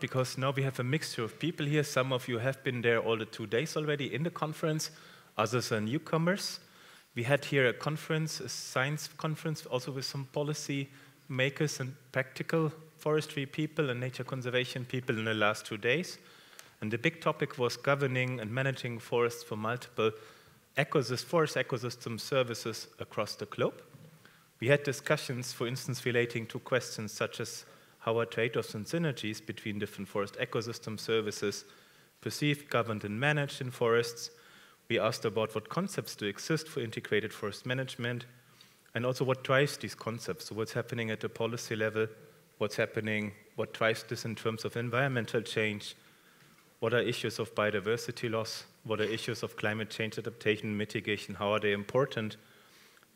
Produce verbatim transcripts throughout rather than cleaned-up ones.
Because now we have a mixture of people here. Some of you have been there all the two days already in the conference, others are newcomers. We had here a conference, a science conference, also with some policy makers and practical forestry people and nature conservation people in the last two days. And the big topic was governing and managing forests for multiple ecosystem, forest ecosystem services across the globe. We had discussions, for instance, relating to questions such as how are trade-offs and synergies between different forest ecosystem services perceived, governed, and managed in forests. We asked about what concepts do exist for integrated forest management, and also what drives these concepts. So what's happening at the policy level, what's happening, what drives this in terms of environmental change, what are issues of biodiversity loss, what are issues of climate change adaptation and mitigation, how are they important?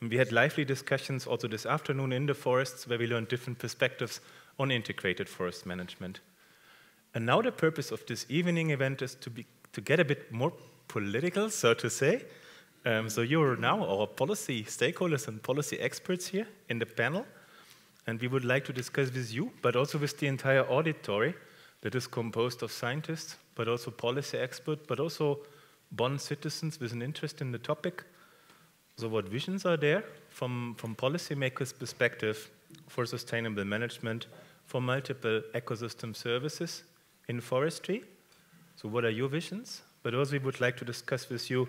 And we had lively discussions also this afternoon in the forests where we learned different perspectives on integrated forest management. And now the purpose of this evening event is to, be, to get a bit more political, so to say. Um, so you are now our policy stakeholders and policy experts here in the panel. And we would like to discuss with you, but also with the entire auditory that is composed of scientists, but also policy experts, but also Bonn citizens with an interest in the topic. So what visions are there from, from policymakers' perspective for sustainable management for multiple ecosystem services in forestry? So what are your visions? But also we would like to discuss with you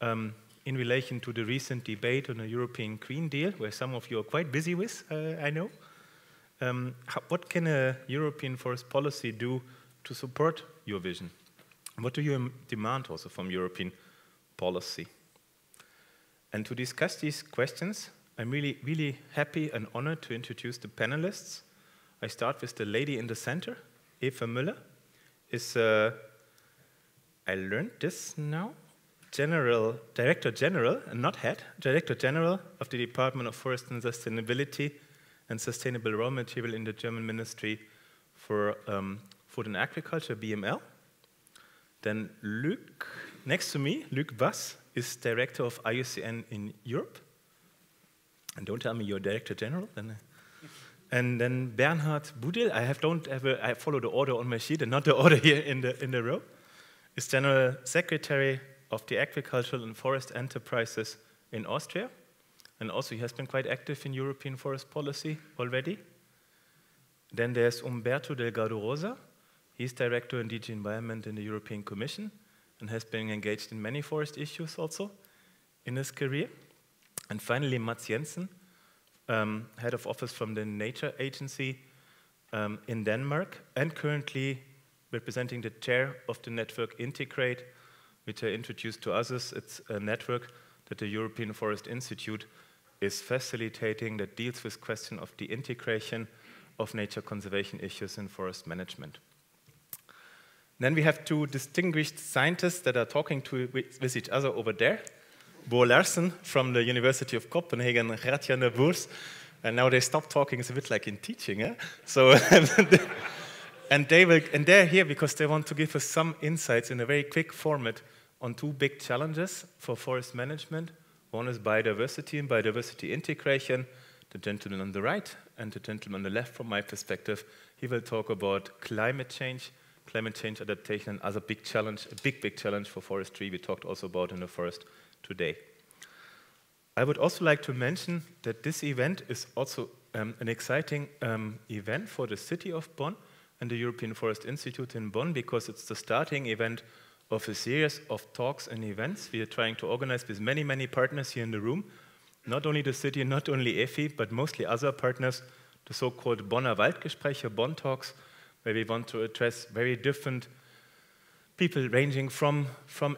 um, in relation to the recent debate on the European Green Deal, where some of you are quite busy with, uh, I know. Um, how, what can a European forest policy do to support your vision? What do you demand also from European policy? And to discuss these questions, I'm really, really happy and honored to introduce the panelists. I start with the lady in the center, Eva Müller. Is uh, I learned this now, General Director General, and not head, Director General of the Department of Forest and Sustainability and Sustainable Raw Material in the German Ministry for um, Food and Agriculture, B M L. Then Luc, next to me, Luc Bas, is Director of I U C N in Europe. And don't tell me you're Director General. Then. And then Bernhard Budil, I have don't ever, I follow the order on my sheet and not the order here in the, in the row, is General Secretary of the Agricultural and Forest Enterprises in Austria. And also he has been quite active in European forest policy already. Then there's Umberto Delgado Rosa. He's Director in D G Environment in the European Commission and has been engaged in many forest issues also in his career. And finally, Mats Jensen, um, Head of Office from the Nature Agency um, in Denmark, and currently representing the chair of the network Integrate, which I introduced to others. It's a network that the European Forest Institute is facilitating that deals with the question of the integration of nature conservation issues in forest management. Then we have two distinguished scientists that are talking to, with each other over there. Bo Larsen from the University of Copenhagen, Gert-Jan Nabuurs, and now they stop talking. It's a bit like in teaching, eh? So, and they will, and they're here because they want to give us some insights in a very quick format on two big challenges for forest management. One is biodiversity and biodiversity integration. The gentleman on the right and the gentleman on the left, from my perspective, he will talk about climate change, climate change adaptation, and other big challenge, a big, big challenge for forestry we talked also about in the forest today. I would also like to mention that this event is also um, an exciting um, event for the city of Bonn and the European Forest Institute in Bonn, because it's the starting event of a series of talks and events we are trying to organize with many, many partners here in the room. Not only the city, not only E F I, but mostly other partners, the so-called Bonn Waldgespräche, Bonn Talks, where we want to address very different people ranging from, from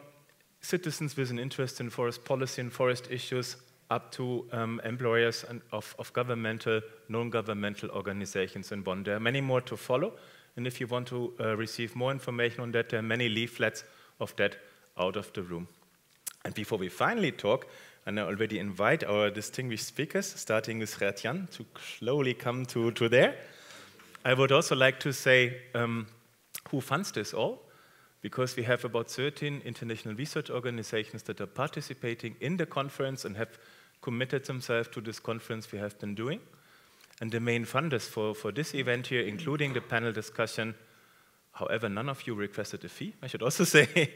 citizens with an interest in forest policy and forest issues up to um, employers and of, of governmental, non-governmental organizations in Bonn. There are many more to follow, and if you want to uh, receive more information on that, there are many leaflets of that out of the room. And before we finally talk, and I already invite our distinguished speakers, starting with Gert-Jan, to slowly come to, to there, I would also like to say um, who funds this all, because we have about thirteen international research organizations that are participating in the conference and have committed themselves to this conference we have been doing. And the main funders for, for this event here, including the panel discussion, however none of you requested a fee, I should also say,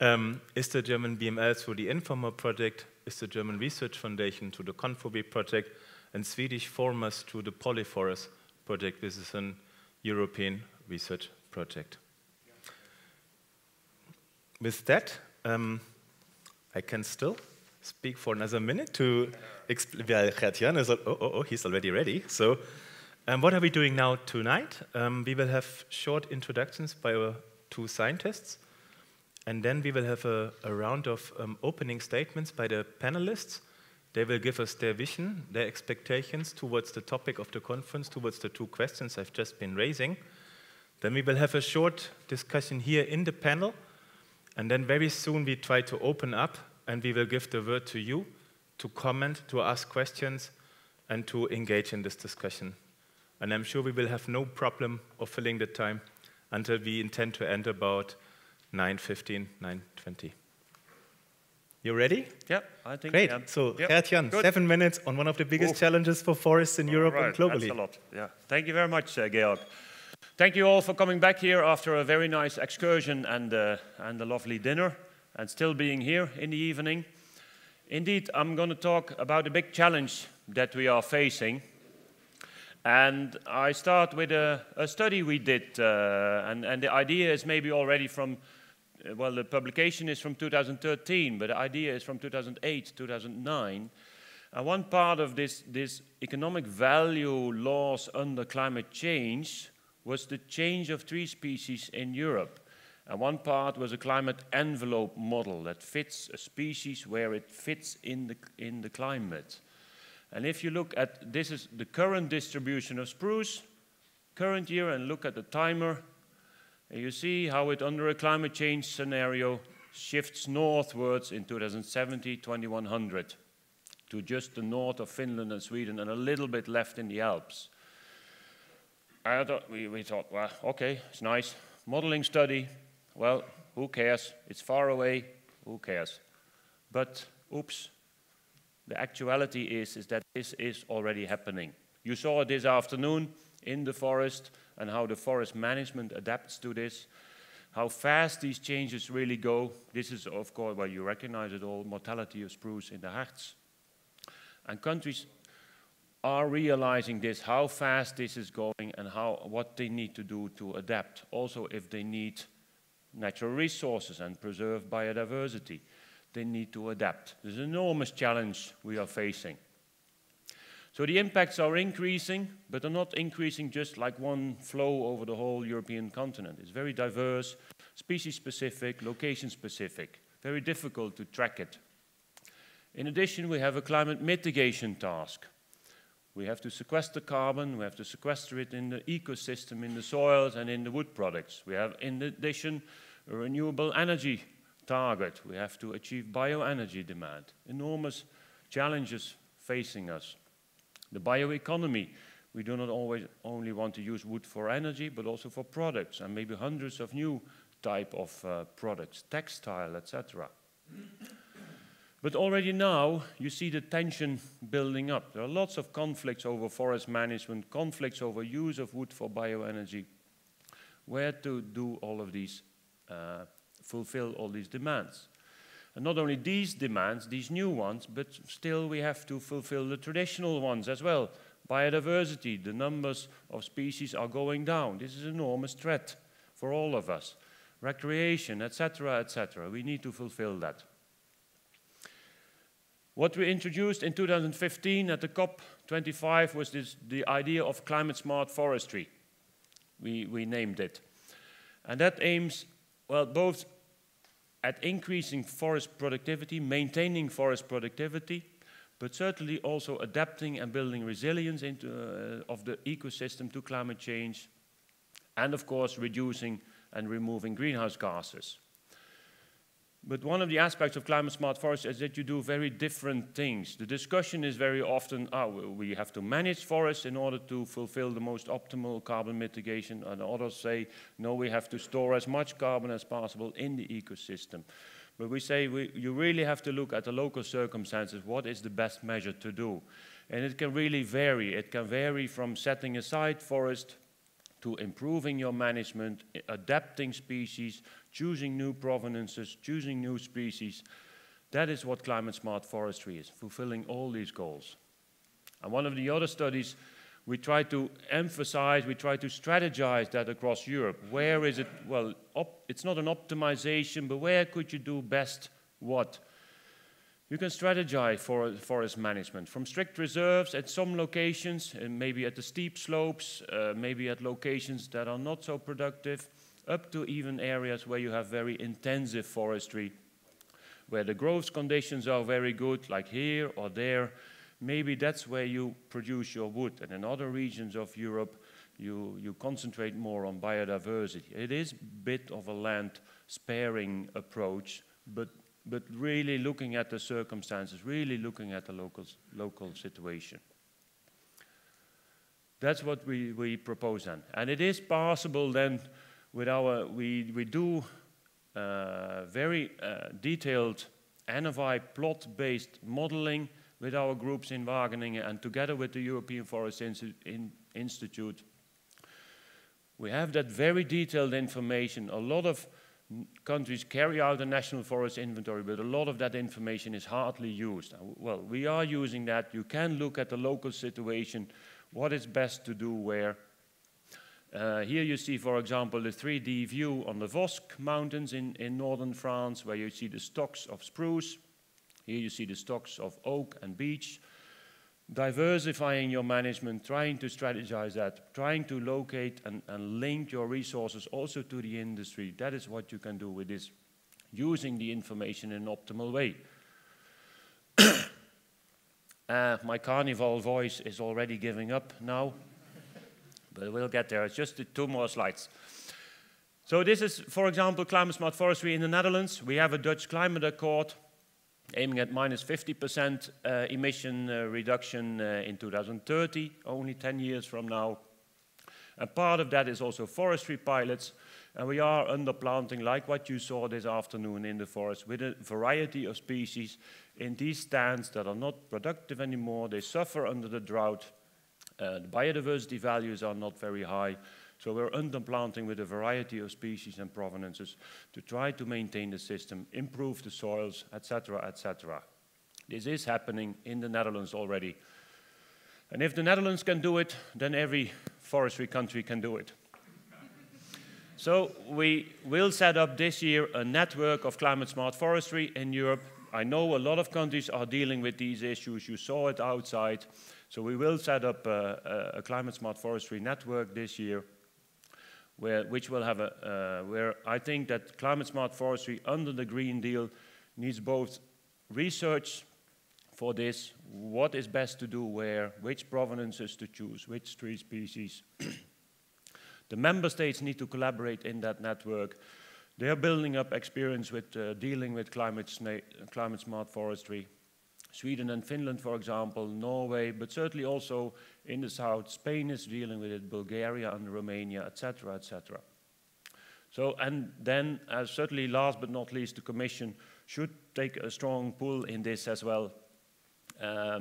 um, is the German B M L through the Informa project, is the German Research Foundation to the Confobi project, and Swedish Formas to the Polyforest project. This is an European research project. With that, um, I can still speak for another minute to explain. Well, Gert-Jan is like, oh, oh, oh, he's already ready. So, um, what are we doing now tonight? Um, we will have short introductions by our two scientists, and then we will have a, a round of um, opening statements by the panelists. They will give us their vision, their expectations towards the topic of the conference, towards the two questions I've just been raising. Then we will have a short discussion here in the panel. And then very soon we try to open up and we will give the word to you to comment, to ask questions, and to engage in this discussion. And I'm sure we will have no problem of filling the time until we intend to end about nine fifteen, nine twenty. You ready? Yeah, I think great. Yeah. So, yep. Gert-Jan, seven minutes on one of the biggest Oof. challenges for forests in all Europe right. and globally. That's a lot. Yeah. Thank you very much, uh, Georg. Thank you all for coming back here after a very nice excursion and, uh, and a lovely dinner, and still being here in the evening. Indeed, I'm going to talk about a big challenge that we are facing. And I start with a, a study we did, uh, and, and the idea is maybe already from, well, the publication is from two thousand thirteen, but the idea is from two thousand eight, two thousand nine. And one part of this, this economic value loss under climate change was the change of tree species in Europe. And one part was a climate envelope model that fits a species where it fits in the, in the climate. And if you look at, this is the current distribution of spruce, current year, and look at the timer, and you see how it, under a climate change scenario, shifts northwards in two thousand seventy, twenty-one hundred, to just the north of Finland and Sweden, and a little bit left in the Alps. I thought, we, we thought, well, okay, it's nice. Modeling study, well, who cares? It's far away, who cares? But, oops, the actuality is, is that this is already happening. You saw it this afternoon in the forest, and how the forest management adapts to this, how fast these changes really go. This is, of course, well, you recognize it all, mortality of spruce in the Harz. And countries are realizing this, how fast this is going, and how, what they need to do to adapt. Also, if they need natural resources and preserve biodiversity, they need to adapt. There's an enormous challenge we are facing. So the impacts are increasing, but they're not increasing just like one flow over the whole European continent. It's very diverse, species-specific, location-specific. Very difficult to track it. In addition, we have a climate mitigation task. We have to sequester carbon, we have to sequester it in the ecosystem, in the soils and in the wood products. We have, in addition, a renewable energy target. We have to achieve bioenergy demand. Enormous challenges facing us. The bioeconomy. We do not always only want to use wood for energy, but also for products, and maybe hundreds of new type of uh, products, textile, et cetera. But already now, you see the tension building up. There are lots of conflicts over forest management, conflicts over use of wood for bioenergy, where to do all of these, uh, fulfill all these demands. And not only these demands, these new ones, but still we have to fulfill the traditional ones as well. Biodiversity, the numbers of species are going down. This is an enormous threat for all of us. Recreation, et cetera, et cetera. We need to fulfill that. What we introduced in two thousand fifteen at the COP twenty-five was this, the idea of climate-smart forestry, we, we named it. And that aims, well, both at increasing forest productivity, maintaining forest productivity, but certainly also adapting and building resilience into, uh, of the ecosystem to climate change, and of course reducing and removing greenhouse gases. But one of the aspects of climate-smart forests is that you do very different things. The discussion is very often, oh, we have to manage forests in order to fulfill the most optimal carbon mitigation, and others say, no, we have to store as much carbon as possible in the ecosystem. But we say we, you really have to look at the local circumstances, what is the best measure to do? And it can really vary. It can vary from setting aside forest to improving your management, adapting species, choosing new provenances, choosing new species. That is what climate smart forestry is, fulfilling all these goals. And one of the other studies, we try to emphasize, we try to strategize that across Europe. Where is it? Well, op, it's not an optimization, but where could you do best what? You can strategize for forest management from strict reserves at some locations, and maybe at the steep slopes, uh, maybe at locations that are not so productive, up to even areas where you have very intensive forestry, where the growth conditions are very good, like here or there. Maybe that's where you produce your wood, and in other regions of Europe, you, you concentrate more on biodiversity. It is a bit of a land-sparing approach, but, but really looking at the circumstances, really looking at the local, local situation. That's what we, we propose then. And it is possible then with our, we, we do uh, very uh, detailed N F I plot-based modeling with our groups in Wageningen, and together with the European Forest Institute. We have that very detailed information. A lot of countries carry out a national forest inventory, but a lot of that information is hardly used. Well, we are using that. You can look at the local situation, what is best to do where. Uh, here you see, for example, the three D view on the Vosges Mountains in, in northern France, where you see the stocks of spruce. Here you see the stocks of oak and beech. Diversifying your management, trying to strategize that, trying to locate and, and link your resources also to the industry. That is what you can do with this, using the information in an optimal way. uh, my carnival voice is already giving up now, but we'll get there. It's just two more slides. So this is, for example, climate smart forestry in the Netherlands. We have a Dutch climate accord, aiming at minus fifty percent uh, emission uh, reduction uh, in two thousand thirty, only ten years from now. And part of that is also forestry pilots, and we are underplanting, like what you saw this afternoon in the forest, with a variety of species in these stands that are not productive anymore. They suffer under the drought. Uh, the biodiversity values are not very high, so we're underplanting with a variety of species and provenances to try to maintain the system, improve the soils, et cetera, et cetera. This is happening in the Netherlands already. And if the Netherlands can do it, then every forestry country can do it. So we will set up this year a network of climate smart forestry in Europe. I know a lot of countries are dealing with these issues. You saw it outside. So we will set up a, a, a climate smart forestry network this year, Where, which will have a, uh, where I think that climate-smart forestry under the Green Deal needs both research for this, what is best to do where, which provenances to choose, which tree species. The member states need to collaborate in that network. They are building up experience with uh, dealing with climate, climate-smart forestry. Sweden and Finland, for example, Norway, but certainly also in the south, Spain is dealing with it, Bulgaria and Romania, et cetera, et cetera. So, and then, uh, certainly last but not least, the Commission should take a strong pull in this as well. Uh,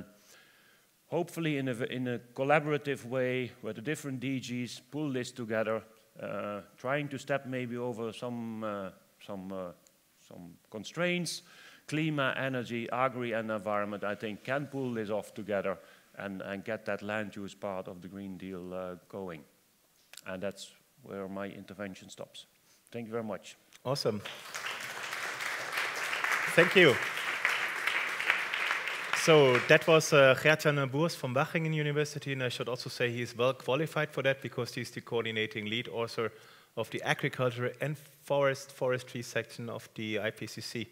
hopefully in a, in a collaborative way, where the different D Gs pull this together, uh, trying to step maybe over some, uh, some, uh, some constraints. Climate, energy, agri and environment, I think, can pull this off together and, and get that land use part of the Green Deal uh, going. And that's where my intervention stops. Thank you very much. Awesome. Thank you. So that was uh, Gert-Jan Nabuurs from Wageningen University, and I should also say he is well qualified for that because he's the coordinating lead author of the Agriculture and Forest Forestry section of the I P C C.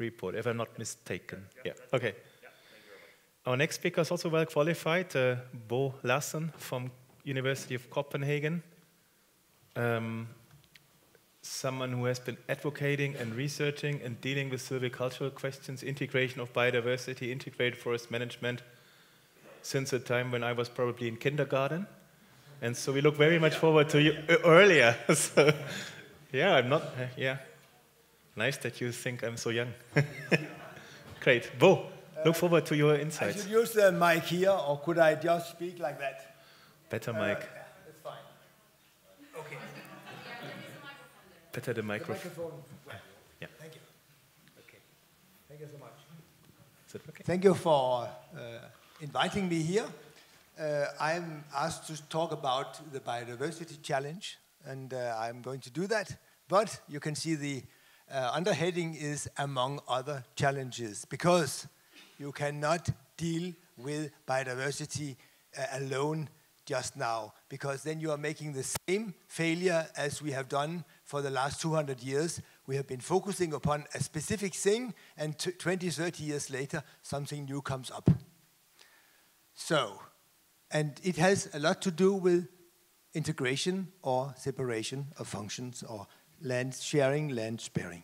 Report, if I'm not mistaken. Yeah, yeah. Okay. Yeah, thank you very much. Our next speaker is also well qualified, uh, Bo Larsen from University of Copenhagen. Um, someone who has been advocating and researching and dealing with silvicultural questions, integration of biodiversity, integrated forest management, since the time when I was probably in kindergarten. And so we look very much forward to you earlier. So, yeah, I'm not, uh, yeah. Nice that you think I'm so young. Great. Bo, look uh, forward to your insights. I should use the mic here, or could I just speak like that? Better mic. Uh, yeah, that's fine. Better the microphone. The microphone. Yeah. Thank you. Okay. Thank you so much. Is it okay? Thank you for uh, inviting me here. Uh, I'm asked to talk about the biodiversity challenge, and uh, I'm going to do that. But you can see the uh, underheading is among other challenges, because you cannot deal with biodiversity uh, alone just now, because then you are making the same failure as we have done for the last two hundred years. We have been focusing upon a specific thing, and twenty, thirty years later, something new comes up. So, and it has a lot to do with integration or separation of functions, or land sharing, land sparing.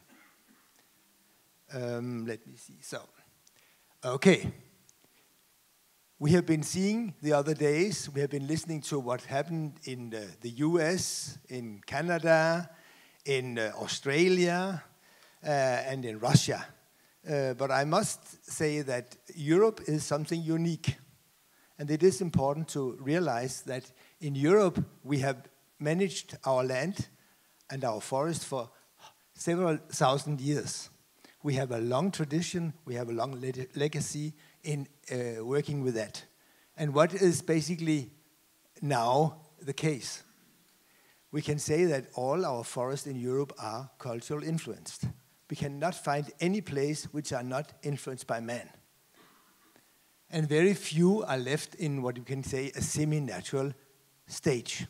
Um, let me see. So, okay. We have been seeing the other days, we have been listening to what happened in the, the U S, in Canada, in uh, Australia, uh, and in Russia. Uh, but I must say that Europe is something unique. And it is important to realize that in Europe, we have managed our land and our forest for several thousand years. We have a long tradition, we have a long le- legacy in uh, working with that. And what is basically now the case? We can say that all our forests in Europe are cultural influenced. We cannot find any place which are not influenced by man. And very few are left in what you can say a semi-natural stage.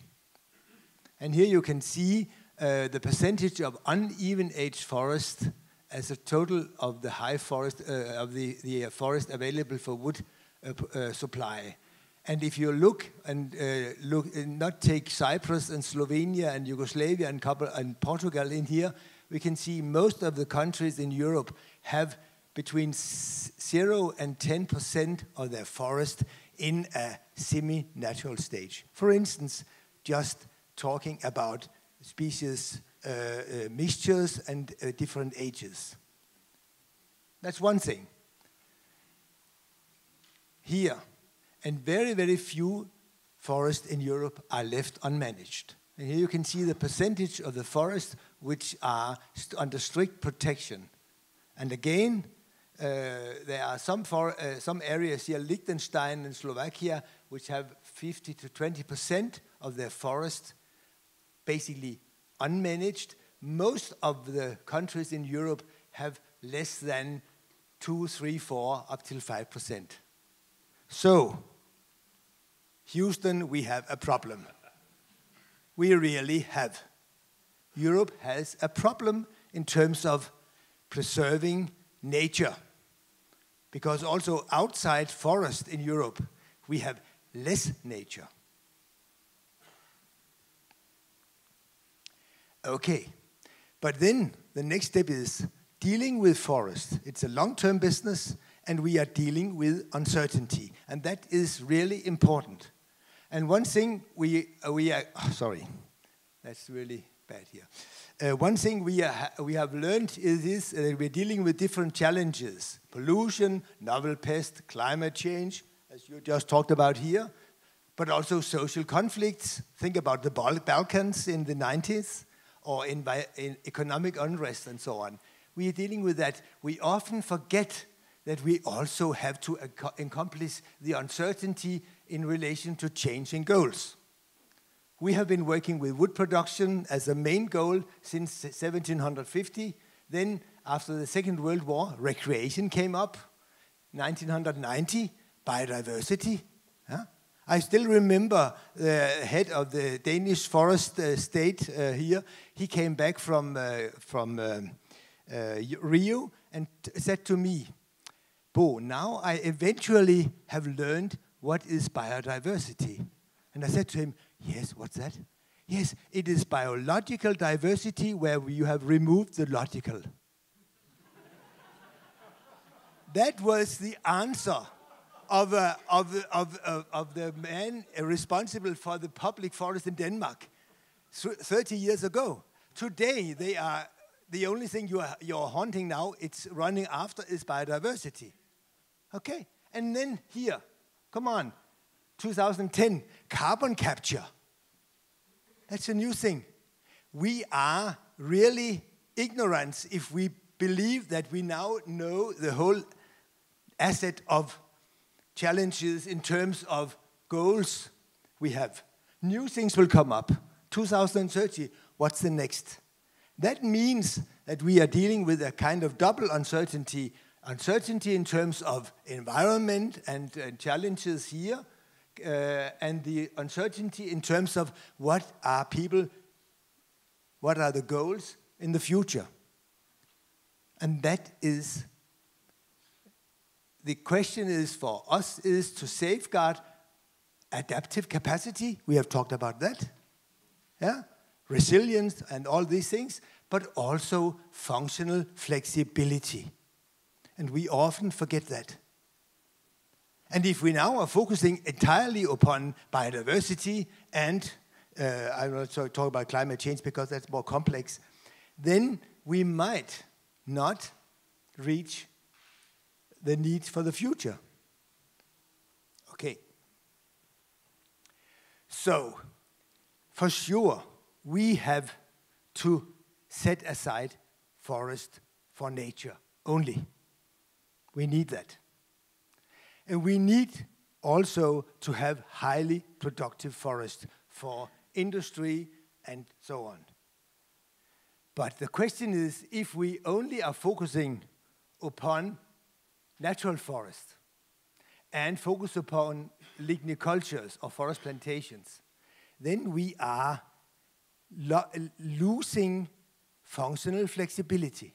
And here you can see uh, the percentage of uneven aged forest as a total of the high forest uh, of the, the forest available for wood uh, uh, supply. And if you look and uh, look, and not take Cyprus and Slovenia and Yugoslavia and, and Portugal in here, we can see most of the countries in Europe have between zero and ten percent of their forest in a semi-natural stage. For instance, just talking about species uh, uh, mixtures and uh, different ages. That's one thing. Here, and very, very few forests in Europe are left unmanaged. And here you can see the percentage of the forests which are st- under strict protection. And again, Uh, there are some, for, uh, some areas here, Liechtenstein and Slovakia, which have fifty to twenty percent of their forest basically unmanaged. Most of the countries in Europe have less than two, three, four, up till five percent. So, Houston, we have a problem. We really have. Europe has a problem in terms of preserving nature, because also outside forest in Europe, we have less nature. Okay, but then the next step is dealing with forest. It's a long-term business, and we are dealing with uncertainty, and that is really important. And one thing we uh, we are oh, sorry, that's really bad here. Uh, one thing we, ha we have learned is, is that we're dealing with different challenges. Pollution, novel pests, climate change, as you just talked about here, but also social conflicts. Think about the Bal Balkans in the nineties, or in, in economic unrest and so on. We are dealing with that. We often forget that we also have to ac accomplish the uncertainty in relation to changing goals. We have been working with wood production as a main goal since seventeen fifty. Then, after the Second World War, recreation came up. nineteen ninety, biodiversity. Huh? I still remember the head of the Danish forest uh, state uh, here. He came back from, uh, from um, uh, Rio and said to me, "Bo, now I eventually have learned what is biodiversity." And I said to him, "Yes, what's that?" "Yes, it is biological diversity where you have removed the logical." That was the answer of, uh, of, of, of, of the man responsible for the public forest in Denmark thirty years ago. Today, they are, the only thing you are, you're haunting now, it's running after, is biodiversity. Okay, and then here, come on, two thousand ten, carbon capture. That's a new thing. We are really ignorance if we believe that we now know the whole asset of challenges in terms of goals we have. New things will come up. two thousand thirty, what's the next? That means that we are dealing with a kind of double uncertainty. Uncertainty in terms of environment and uh, challenges here, uh, and the uncertainty in terms of what are people, what are the goals in the future. And that is, the question is for us is to safeguard adaptive capacity. We have talked about that. Yeah? Resilience and all these things, but also functional flexibility. And we often forget that. And if we now are focusing entirely upon biodiversity and uh, I will talk about climate change because that's more complex, then we might not reach the needs for the future. Okay. So, for sure, we have to set aside forest for nature only. We need that. And we need also to have highly productive forests for industry and so on. But the question is, if we only are focusing upon natural forests and focus upon lignicultures or forest plantations, then we are lo losing functional flexibility.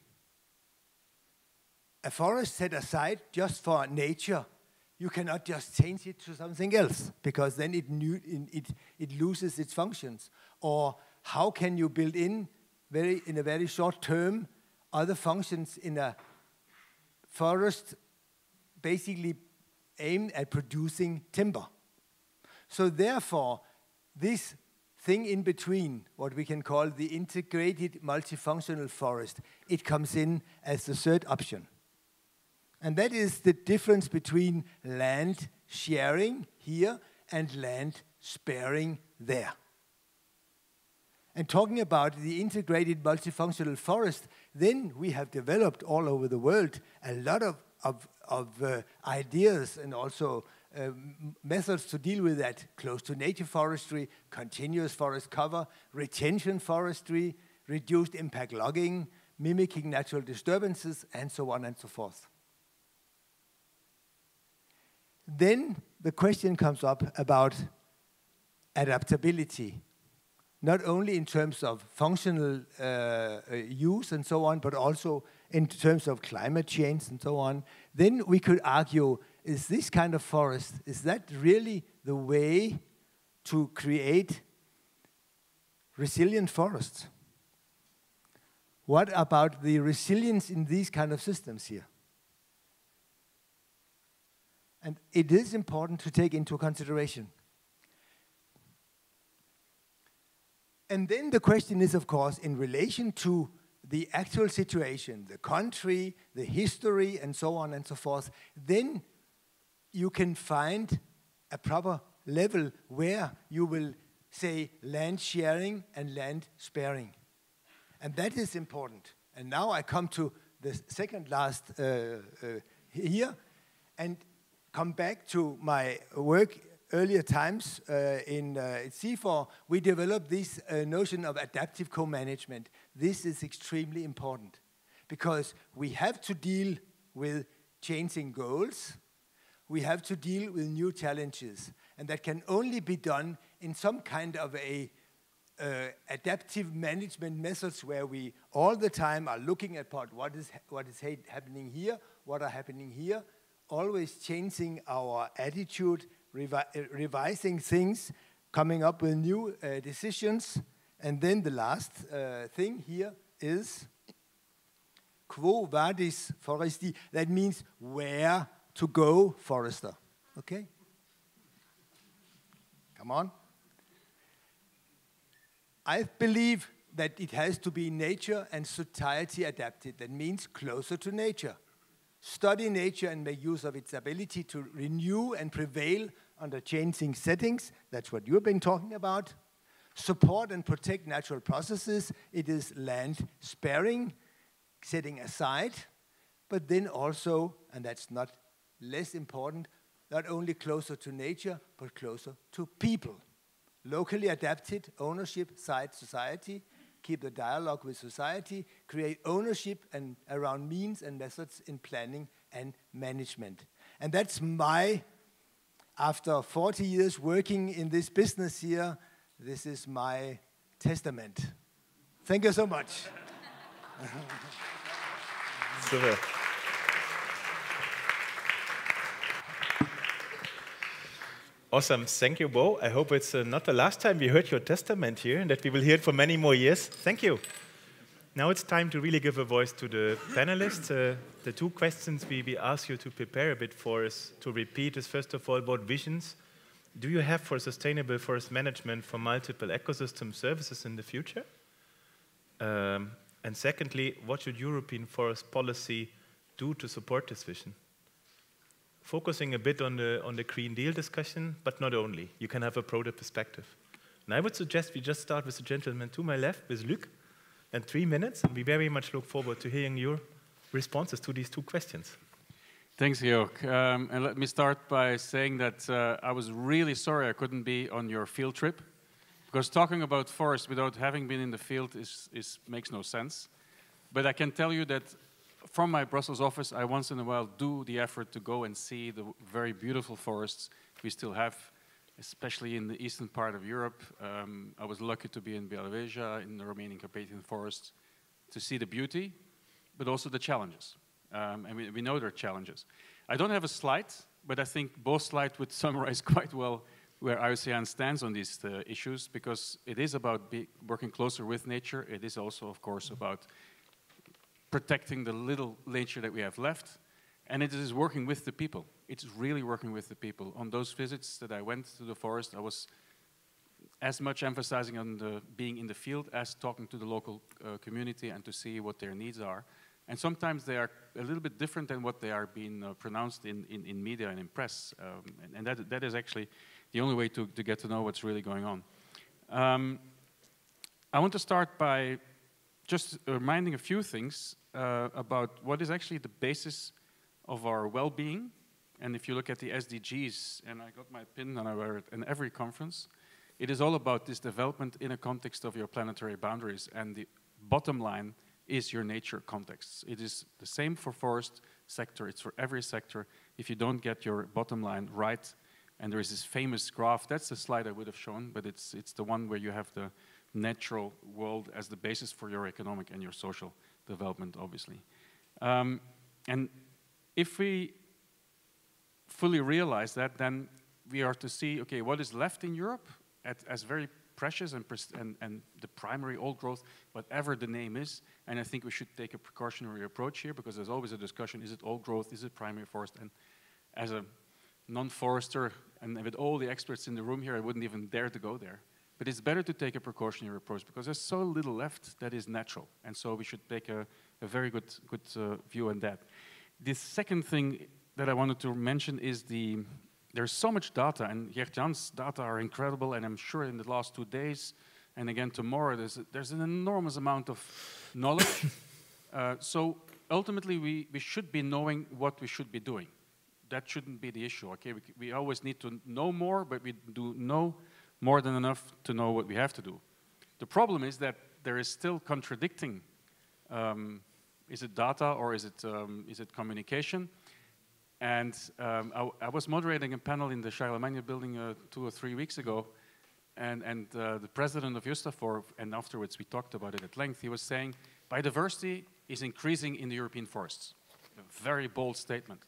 A forest set aside just for nature, you cannot just change it to something else, because then it, it, it loses its functions. Or how can you build in, very, in a very short term, other functions in a forest basically aimed at producing timber? So therefore, this thing in between, what we can call the integrated multifunctional forest, it comes in as the third option. And that is the difference between land sharing here and land sparing there. And talking about the integrated multifunctional forest, then we have developed all over the world a lot of, of, of uh, ideas and also um, methods to deal with that. Close to nature forestry, continuous forest cover, retention forestry, reduced impact logging, mimicking natural disturbances, and so on and so forth. Then the question comes up about adaptability, not only in terms of functional uh, use and so on, but also in terms of climate change and so on. Then we could argue, is this kind of forest, is that really the way to create resilient forests? What about the resilience in these kind of systems here? And it is important to take into consideration. And then the question is, of course, in relation to the actual situation, the country, the history, and so on and so forth, then you can find a proper level where you will say land sharing and land sparing. And that is important. And now I come to the second last uh, uh, here. And come back to my work earlier times uh, in uh, C four, we developed this uh, notion of adaptive co-management. This is extremely important because we have to deal with changing goals, we have to deal with new challenges, and that can only be done in some kind of a uh, adaptive management methods where we all the time are looking at part, what is, ha what is ha happening here, what are happening here, always changing our attitude, revi revising things, coming up with new uh, decisions. And then the last uh, thing here is quo vadis foresti. That means where to go, forester. Okay? Come on. I believe that it has to be nature and society adapted. That means closer to nature. Study nature and make use of its ability to renew and prevail under changing settings. That's what you've been talking about. support and protect natural processes. It is land sparing, setting aside, but then also, and that's not less important, not only closer to nature, but closer to people. Locally adapted ownership, site society, keep the dialogue with society, create ownership and around means and methods in planning and management. And that's my, after forty years working in this business here, this is my testament. Thank you so much. Super. Awesome, thank you, Bo. I hope it's uh, not the last time we heard your testament here and that we will hear it for many more years. Thank you. Now it's time to really give a voice to the panelists. Uh, the two questions we, we ask you to prepare a bit for us to repeat is, first of all, about visions do you have for sustainable forest management for multiple ecosystem services in the future? Um, and secondly, what should European forest policy do to support this vision? Focusing a bit on the, on the Green Deal discussion, but not only. You can have a broader perspective. And I would suggest we just start with the gentleman to my left, with Luc, and three minutes, and we very much look forward to hearing your responses to these two questions. Thanks, Georg. Um, and let me start by saying that uh, I was really sorry I couldn't be on your field trip, because talking about forests without having been in the field is, is, makes no sense. But I can tell you that from my Brussels office, I once in a while do the effort to go and see the very beautiful forests we still have, especially in the eastern part of Europe. Um, I was lucky to be in Beloveja, in the Romanian Carpathian Forest, to see the beauty, but also the challenges. Um, and we, we know there are challenges. I don't have a slide, but I think both slides would summarize quite well where I U C N stands on these uh, issues, because it is about be working closer with nature. It is also, of course, about protecting the little nature that we have left, and it is working with the people. It's really working with the people. On those visits that I went to the forest, I was as much emphasizing on the being in the field as talking to the local uh, community and to see what their needs are. And sometimes they are a little bit different than what they are being uh, pronounced in, in, in media and in press. Um, and and that, that is actually the only way to, to get to know what's really going on. Um, I want to start by just reminding a few things uh, about what is actually the basis of our well-being. And if you look at the S D Gs, and I got my pin and I wear it in every conference, it is all about this development in a context of your planetary boundaries. And the bottom line is your nature context. It is the same for forest sector, it's for every sector. If you don't get your bottom line right, and there is this famous graph, that's the slide I would have shown, but it's, it's the one where you have the natural world as the basis for your economic and your social development, obviously. Um, and if we fully realize that, then we are to see, okay, what is left in Europe at, as very precious and, and, and the primary old growth, whatever the name is, and I think we should take a precautionary approach here, because there's always a discussion, is it old growth, is it primary forest, and as a non-forester, and with all the experts in the room here, I wouldn't even dare to go there. But it's better to take a precautionary approach, because there's so little left that is natural. And so we should take a, a very good, good uh, view on that. The second thing that I wanted to mention is the, there's so much data, and Gert-Jan's data are incredible, and I'm sure in the last two days, and again tomorrow, there's, a, there's an enormous amount of knowledge. uh, so ultimately, we, we should be knowing what we should be doing. That shouldn't be the issue, okay? We, we always need to know more, but we do know more than enough to know what we have to do. The problem is that there is still contradicting. Um, is it data or is it, um, is it communication? And um, I, I was moderating a panel in the Charlemagne building uh, two or three weeks ago, and, and uh, the president of Eustafor, and afterwards we talked about it at length, he was saying, biodiversity is increasing in the European forests. A very bold statement.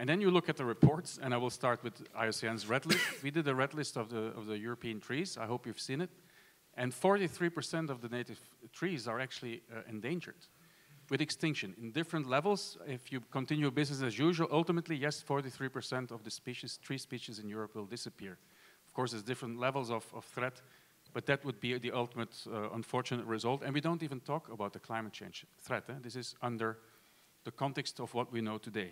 And then you look at the reports, and I will start with I U C N's red list. We did a red list of the, of the European trees. I hope you've seen it. And forty-three percent of the native trees are actually uh, endangered with extinction in different levels. If you continue business as usual, ultimately, yes, forty-three percent of the species, tree species in Europe will disappear. Of course, there's different levels of, of threat, but that would be the ultimate uh, unfortunate result. And we don't even talk about the climate change threat. Eh? This is under the context of what we know today.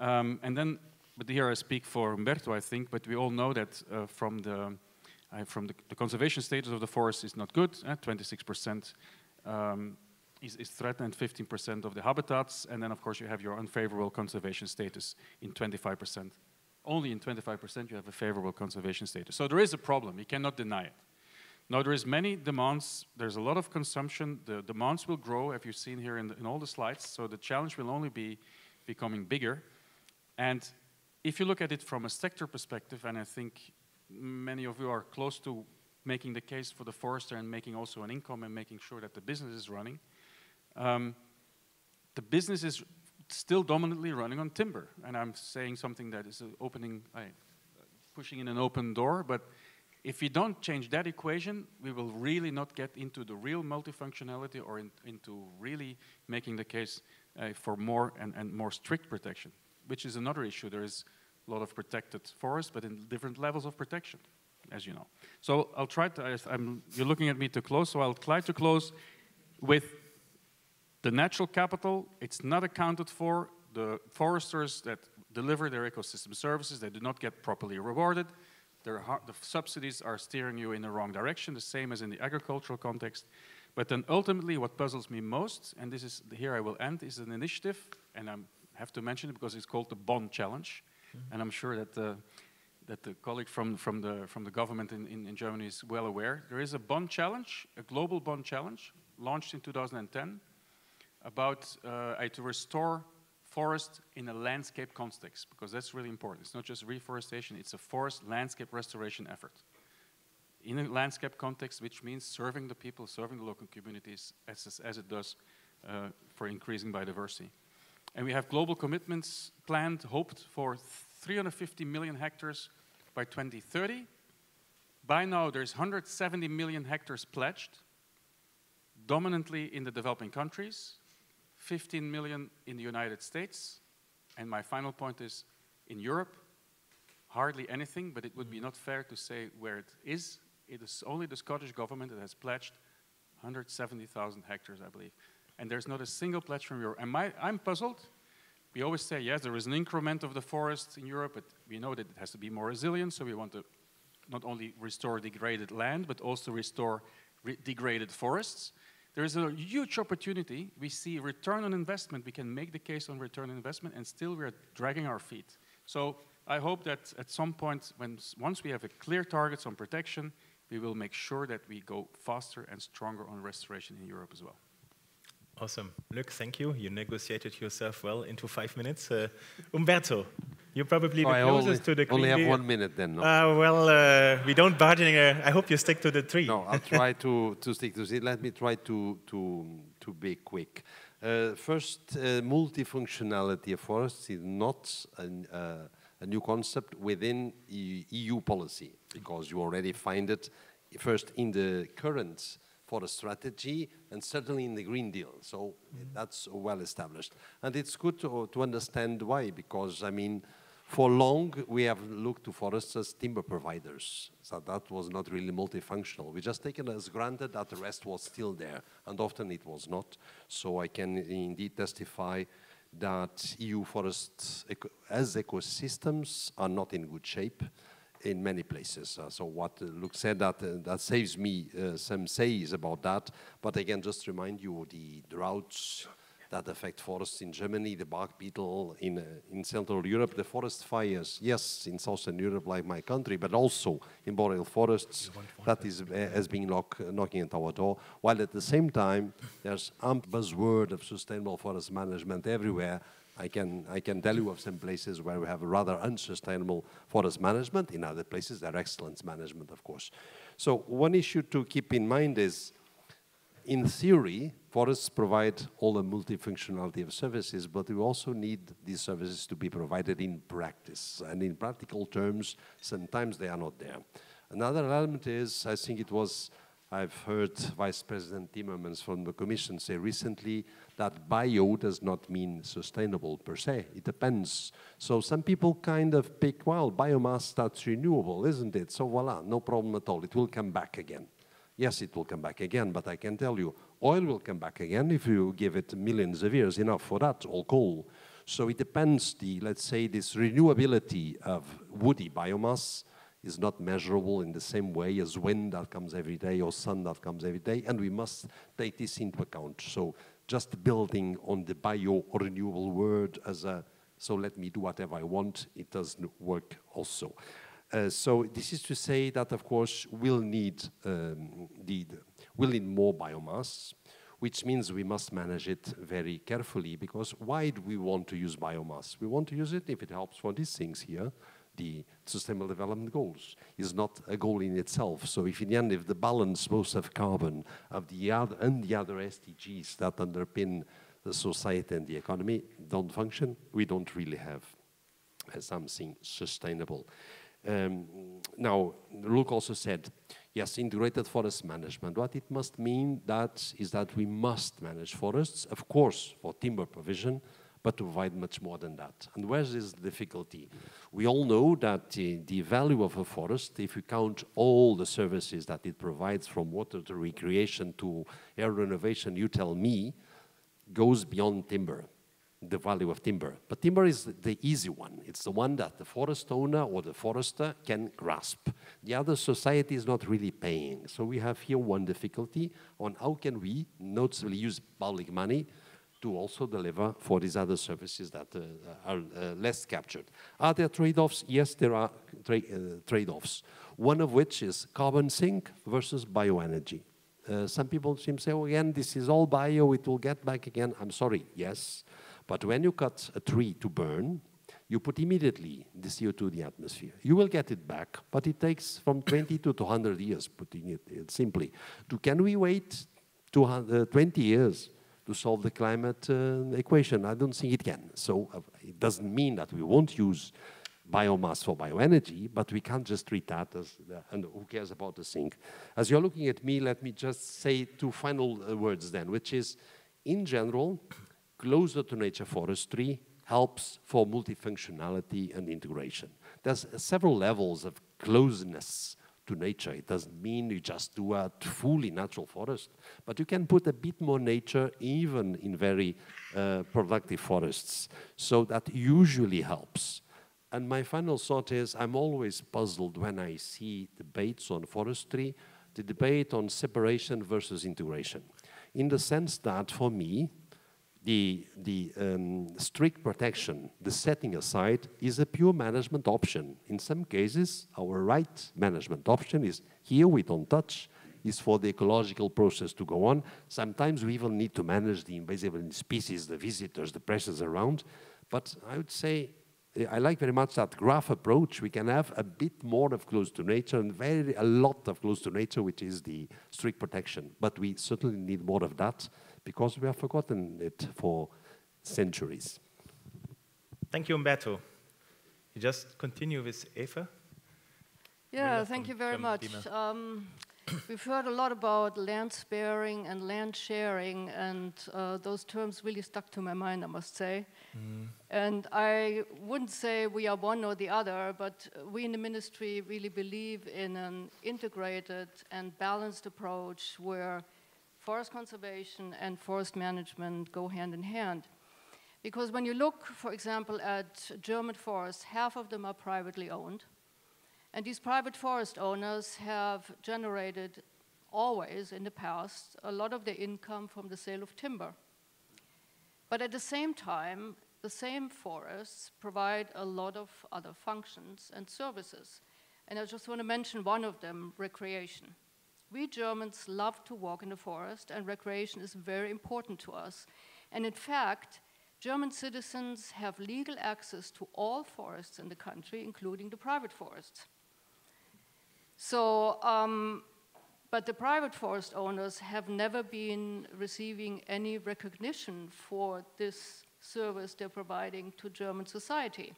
Um, and then, but here I speak for Umberto, I think, but we all know that uh, from the uh, from the, the conservation status of the forest is not good. Uh, twenty-six percent um, is, is threatened, fifteen percent of the habitats, and then of course you have your unfavorable conservation status in twenty-five percent. Only in twenty-five percent you have a favorable conservation status. So there is a problem, you cannot deny it. Now there is many demands, there's a lot of consumption, the demands will grow, as you've seen here in, the, in all the slides, so the challenge will only be becoming bigger. And if you look at it from a sector perspective, and I think many of you are close to making the case for the forester and making also an income and making sure that the business is running, um, the business is still dominantly running on timber. And I'm saying something that is opening, uh, pushing in an open door, but if we don't change that equation, we will really not get into the real multifunctionality or in, into really making the case uh, for more and, and more strict protection, which is another issue. There is a lot of protected forests, but in different levels of protection, as you know. So I'll try to, I'm, you're looking at me to close, so I'll try to close with the natural capital. It's not accounted for. The foresters that deliver their ecosystem services, they do not get properly rewarded. The subsidies are steering you in the wrong direction, the same as in the agricultural context. But then ultimately what puzzles me most, and this is here I will end, is an initiative, and I have to mention it because it's called the Bonn Challenge. Mm-hmm. And I'm sure that the, that the colleague from, from, the, from the government in, in, in Germany is well aware. There is a Bonn Challenge, a global Bonn Challenge, launched in two thousand ten, about uh, to restore forest in a landscape context, because that's really important. It's not just reforestation, it's a forest landscape restoration effort. In a landscape context, which means serving the people, serving the local communities, as, as it does uh, for increasing biodiversity. And we have global commitments planned, hoped for three hundred fifty million hectares by twenty thirty. By now, there's one hundred seventy million hectares pledged, dominantly in the developing countries, fifteen million in the United States, and my final point is, in Europe, hardly anything, but it would be not fair to say where it is. It is only the Scottish government that has pledged one hundred seventy thousand hectares, I believe. And there's not a single pledge from Europe. And my, I'm puzzled. We always say, yes, there is an increment of the forest in Europe, but we know that it has to be more resilient, so we want to not only restore degraded land, but also restore re- degraded forests. There is a huge opportunity. We see return on investment. We can make the case on return on investment, and still we are dragging our feet. So I hope that at some point, when, once we have a clear targets on protection, we will make sure that we go faster and stronger on restoration in Europe as well. Awesome. Luc, thank you. You negotiated yourself well into five minutes. Uh, Umberto, you're probably oh, the closest to the clean. I only have deal. one minute then. No. Uh, well, uh, we don't bargaining. Uh, I hope you stick to the three. No, I'll try to, to stick to it. Let me try to, to, to be quick. Uh, first, uh, multifunctionality of forests is not an, uh, a new concept within E U policy, because you already find it first in the current forest strategy and certainly in the Green Deal. So mm-hmm. that's well established. And it's good to, to understand why, because, I mean, for long, we have looked to forests as timber providers. So that was not really multifunctional. We just taken as granted that the rest was still there, and often it was not. So I can indeed testify that E U forests eco as ecosystems are not in good shape in many places. Uh, so what uh, Luc said, that, uh, that saves me uh, some says about that. But again, just remind you the droughts that affect forests in Germany, the bark beetle in, uh, in Central Europe, the forest fires, yes, in Southern Europe, like my country, but also in boreal forests, that is, uh, has been knock, uh, knocking at our door. While at the same time, there's a buzzword of sustainable forest management everywhere. I can, I can tell you of some places where we have a rather unsustainable forest management. In other places, there are excellence management, of course. So one issue to keep in mind is, in theory, forests provide all the multifunctionality of services, but we also need these services to be provided in practice. And in practical terms, sometimes they are not there. Another element is, I think it was, I've heard Vice President Timmermans from the Commission say recently that bio does not mean sustainable per se. It depends. So some people kind of pick, well, biomass, that's renewable, isn't it? So voila, no problem at all. It will come back again. Yes, it will come back again, but I can tell you, oil will come back again if you give it millions of years, enough for that, all coal. So it depends, the, let's say, this renewability of woody biomass is not measurable in the same way as wind that comes every day or sun that comes every day, and we must take this into account. So just building on the bio or renewable word as a, so let me do whatever I want, it doesn't work also. Uh, so this is to say that, of course, we'll need, um, the, we'll need more biomass, which means we must manage it very carefully, because why do we want to use biomass? We want to use it if it helps for these things here. The Sustainable Development Goals is not a goal in itself. So if in the end, if the balance both of carbon of the other and the other S D Gs that underpin the society and the economy don't function, we don't really have uh, something sustainable. Um, now, Luc also said, yes, integrated forest management. What it must mean that is that we must manage forests, of course, for timber provision, but to provide much more than that. And where's this difficulty? We all know that uh, the value of a forest, if you count all the services that it provides, from water to recreation to air renovation, you tell me, goes beyond timber, the value of timber. But timber is the easy one. It's the one that the forest owner or the forester can grasp. The other society is not really paying. So we have here one difficulty on how can we noticeably use public money to also deliver for these other services that uh, are uh, less captured. Are there trade-offs? Yes, there are tra uh, trade-offs. One of which is carbon sink versus bioenergy. Uh, some people seem to say, oh, again, this is all bio, it will get back again. I'm sorry, yes. But when you cut a tree to burn, you put immediately the C O two in the atmosphere. You will get it back, but it takes from twenty to two hundred years, putting it, it simply. To, can we wait two hundred twenty years to solve the climate uh, equation? I don't think it can. So uh, it doesn't mean that we won't use biomass for bioenergy, but we can't just treat that as, uh, and who cares about the sink? As you're looking at me, let me just say two final uh, words then, which is, in general, closer to nature forestry helps for multifunctionality and integration. There's uh, several levels of closeness to nature. It doesn't mean you just do a fully natural forest, but you can put a bit more nature even in very uh, productive forests. So that usually helps. And my final thought is, I'm always puzzled when I see debates on forestry, the debate on separation versus integration, in the sense that for me, the, the um, strict protection, the setting aside, is a pure management option. In some cases, our right management option is here we don't touch, is for the ecological process to go on. Sometimes we even need to manage the invasive species, the visitors, the pressures around. But I would say, I like very much that graph approach. We can have a bit more of close to nature and very a lot of close to nature, which is the strict protection. But we certainly need more of that, because we have forgotten it for centuries. Thank you, Umberto. You just continue with Eva? Yeah, Müller thank you very much. Um, we've heard a lot about land sparing and land sharing, and uh, those terms really stuck to my mind, I must say. Mm. And I wouldn't say we are one or the other, but we in the ministry really believe in an integrated and balanced approach where forest conservation and forest management go hand in hand. Because when you look, for example, at German forests, half of them are privately owned. And these private forest owners have generated, always in the past, a lot of their income from the sale of timber. But at the same time, the same forests provide a lot of other functions and services. And I just want to mention one of them, recreation. We Germans love to walk in the forest, and recreation is very important to us. And in fact, German citizens have legal access to all forests in the country, including the private forests. So, um, but the private forest owners have never been receiving any recognition for this service they're providing to German society.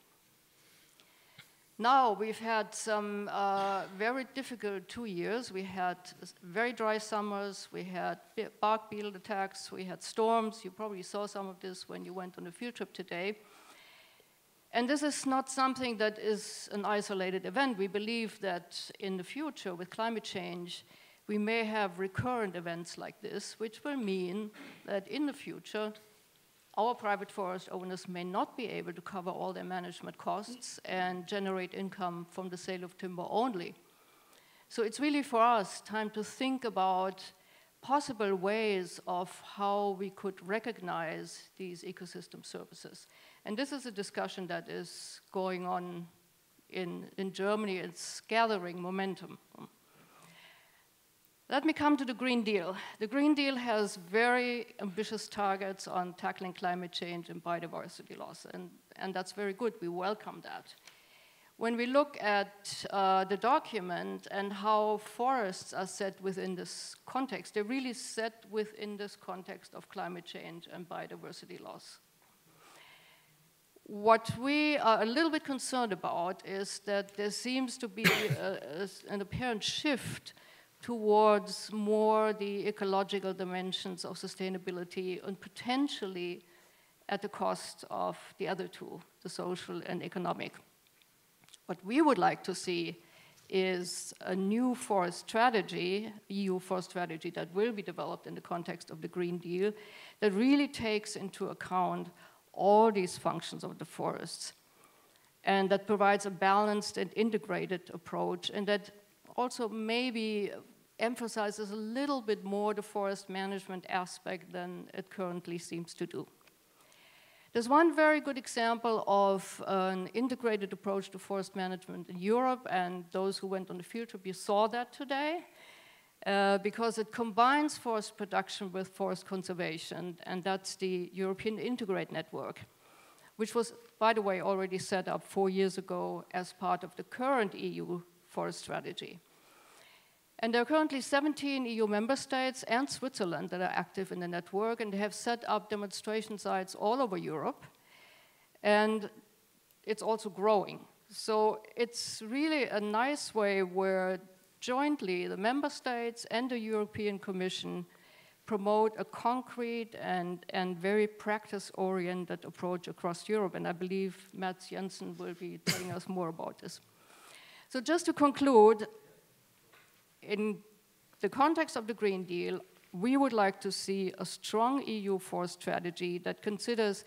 Now we've had some uh, very difficult two years. We had very dry summers, we had bark beetle attacks, we had storms. You probably saw some of this when you went on a field trip today. And this is not something that is an isolated event. We believe that in the future with climate change, we may have recurrent events like this, which will mean that in the future, Our private forest owners may not be able to cover all their management costs and generate income from the sale of timber only. So it's really for us time to think about possible ways of how we could recognize these ecosystem services. And this is a discussion that is going on in, in Germany. It's gathering momentum. Let me come to the Green Deal. The Green Deal has very ambitious targets on tackling climate change and biodiversity loss, and, and that's very good. We welcome that. When we look at uh, the document and how forests are set within this context, they're really set within this context of climate change and biodiversity loss. What we are a little bit concerned about is that there seems to be a, a, an apparent shift towards more the ecological dimensions of sustainability, and potentially at the cost of the other two, the social and economic. What we would like to see is a new forest strategy, E U forest strategy, that will be developed in the context of the Green Deal, that really takes into account all these functions of the forests, and that provides a balanced and integrated approach, and that also maybe emphasizes a little bit more the forest management aspect than it currently seems to do. There's one very good example of an integrated approach to forest management in Europe, and those who went on the field trip, you saw that today, uh, because it combines forest production with forest conservation, and that's the European Integrate Network, which was, by the way, already set up four years ago as part of the current E U forest strategy. And there are currently seventeen E U member states and Switzerland that are active in the network, and they have set up demonstration sites all over Europe, and it's also growing. So it's really a nice way where jointly the member states and the European Commission promote a concrete and, and very practice-oriented approach across Europe, and I believe Mats Jensen will be telling us more about this. So just to conclude, in the context of the Green Deal, we would like to see a strong E U forest strategy that considers,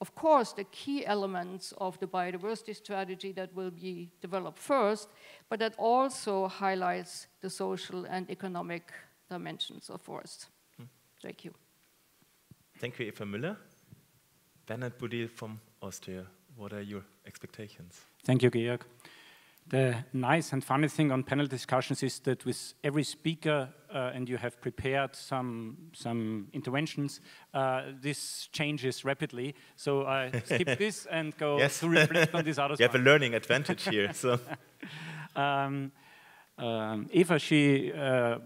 of course, the key elements of the biodiversity strategy that will be developed first, but that also highlights the social and economic dimensions of forests. Hmm. Thank you. Thank you, Eva Müller. Bernhard Budil from Austria, what are your expectations? Thank you, Georg. The nice and funny thing on panel discussions is that with every speaker, uh, and you have prepared some, some interventions, uh, this changes rapidly. So I skip this and go yes. to reflect on these other You have ones. A learning advantage here. So. um, um, Eva, she uh,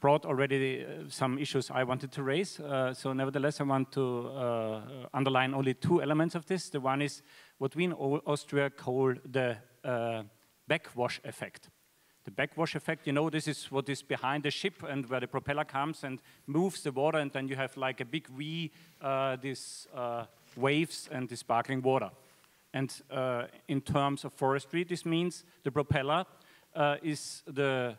brought already some issues I wanted to raise. Uh, so nevertheless, I want to uh, underline only two elements of this. The one is what we in Austria call the uh, backwash effect. The backwash effect, you know, this is what is behind the ship and where the propeller comes and moves the water, and then you have like a big V, uh, these uh, waves and the sparkling water. And uh, in terms of forestry, this means the propeller uh, is the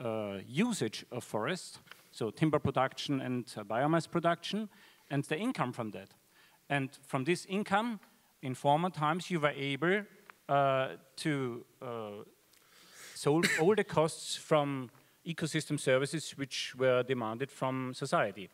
uh, usage of forests, so timber production and uh, biomass production, and the income from that. And from this income, in former times, you were able Uh, to uh, solve all the costs from ecosystem services which were demanded from society.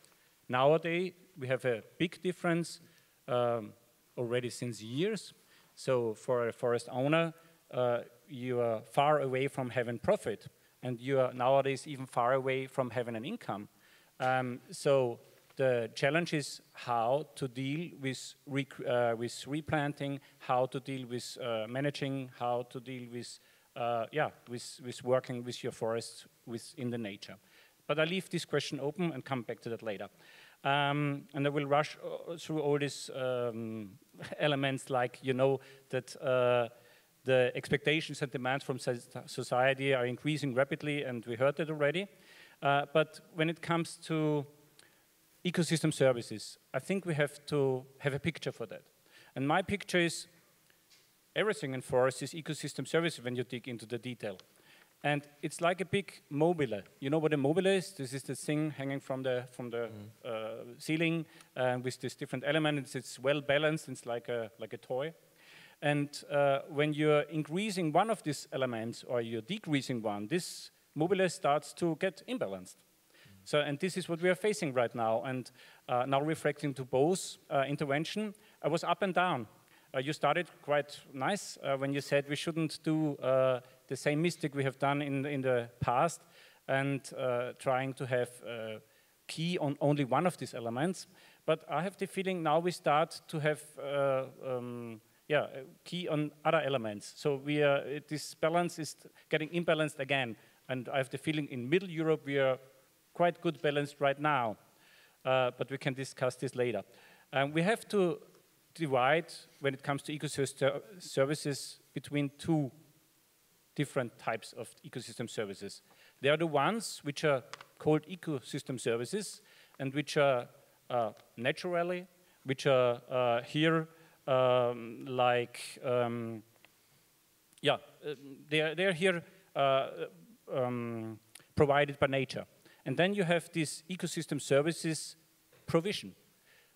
Nowadays, we have a big difference um, already since years. So for a forest owner, uh, you are far away from having profit, and you are nowadays even far away from having an income. Um, so the challenge is how to deal with, rec uh, with replanting, how to deal with uh, managing, how to deal with, uh, yeah, with, with working with your forests within the nature. But I leave this question open and come back to that later. Um, and I will rush through all these um, elements, like, you know, that uh, the expectations and demands from society are increasing rapidly, and we heard that already. Uh, but when it comes to ecosystem services, I think we have to have a picture for that. And my picture is everything in forests is ecosystem services when you dig into the detail. And it's like a big mobile. You know what a mobile is? This is the thing hanging from the from the mm. uh, ceiling uh, with these different elements. It's well balanced. It's like a like a toy. And uh, when you're increasing one of these elements or you're decreasing one, this mobile starts to get imbalanced. Mm. So, and this is what we are facing right now. And uh, now reflecting to Bo's uh, intervention, I was up and down. Uh, you started quite nice uh, when you said we shouldn't do uh, the same mistake we have done in, in the past and uh, trying to have a key on only one of these elements. But I have the feeling now we start to have uh, um, yeah, a key on other elements. So we are, it, this balance is getting imbalanced again. And I have the feeling in Middle Europe we are quite good balanced right now. Uh, but we can discuss this later. Um, we have to divide, when it comes to ecosystem services, between two different types of ecosystem services. There are the ones which are called ecosystem services and which are uh, naturally, which are uh, here um, like, um, yeah, they're they're here uh, um, provided by nature. And then you have this ecosystem services provision,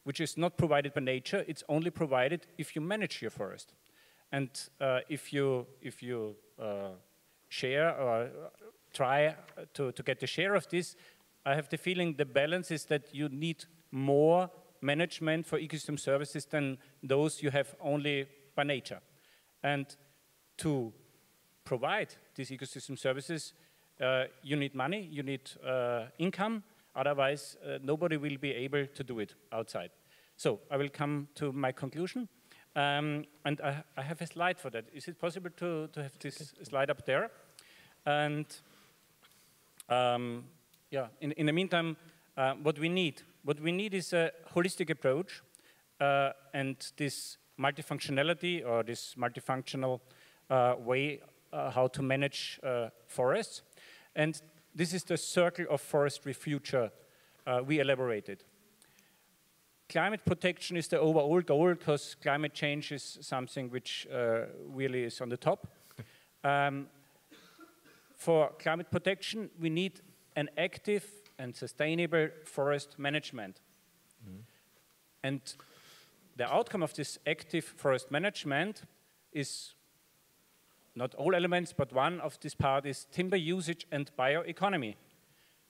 which is not provided by nature, it's only provided if you manage your forest. And uh, if you, if you uh, share or try to, to get the share of this, I have the feeling the balance is that you need more management for ecosystem services than those you have only by nature. And to provide these ecosystem services, uh, you need money, you need uh, income, otherwise uh, nobody will be able to do it outside. So I will come to my conclusion. Um, and I, I have a slide for that. Is it possible to, to have this okay. slide up there? And um, yeah, in, in the meantime, uh, what we need, what we need is a holistic approach, uh, and this multifunctionality or this multifunctional uh, way uh, how to manage uh, forests. And this is the circle of forestry future uh, we elaborated. Climate protection is the overall goal because climate change is something which uh, really is on the top. Um, for climate protection, we need an active and sustainable forest management. Mm. And the outcome of this active forest management is not all elements, but one of this part is timber usage and bioeconomy.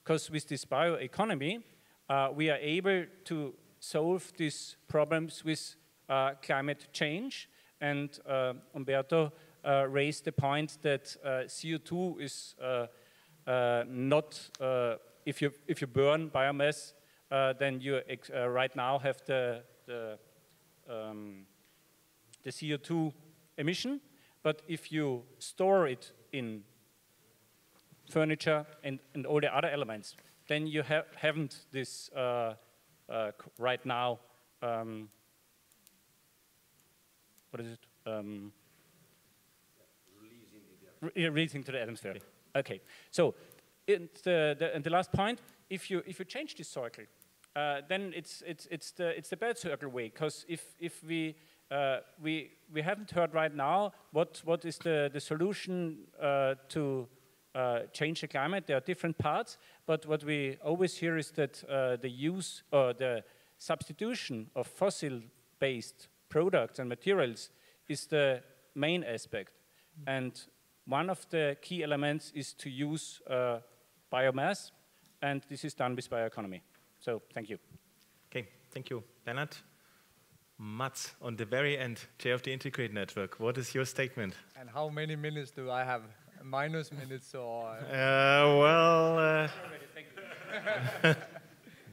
Because with this bioeconomy, uh, we are able to solve these problems with uh, climate change. And uh, Umberto uh, raised the point that uh, C O two is uh, uh, not, uh, if, you, if you burn biomass, uh, then you ex uh, right now have the, the, um, the C O two emission. But if you store it in furniture and, and all the other elements, then you ha haven't this uh, Uh, right now, um, what is it? Um, Releasing, Releasing to the atmosphere. Okay. okay. So, and the, the, and the last point: if you if you change this circle, uh, then it's it's it's the it's the bad circle way. Because if if we uh, we we haven't heard right now what what is the the solution uh, to Uh, change the climate. There are different parts, but what we always hear is that uh, the use or the substitution of fossil-based products and materials is the main aspect. Mm-hmm. And one of the key elements is to use uh, biomass, and this is done with bioeconomy. So, thank you. Okay, thank you, Bernhard. Mats, on the very end, chair of the Integrate Network, what is your statement? And how many minutes do I have? Minus minutes or... Uh, well... Uh,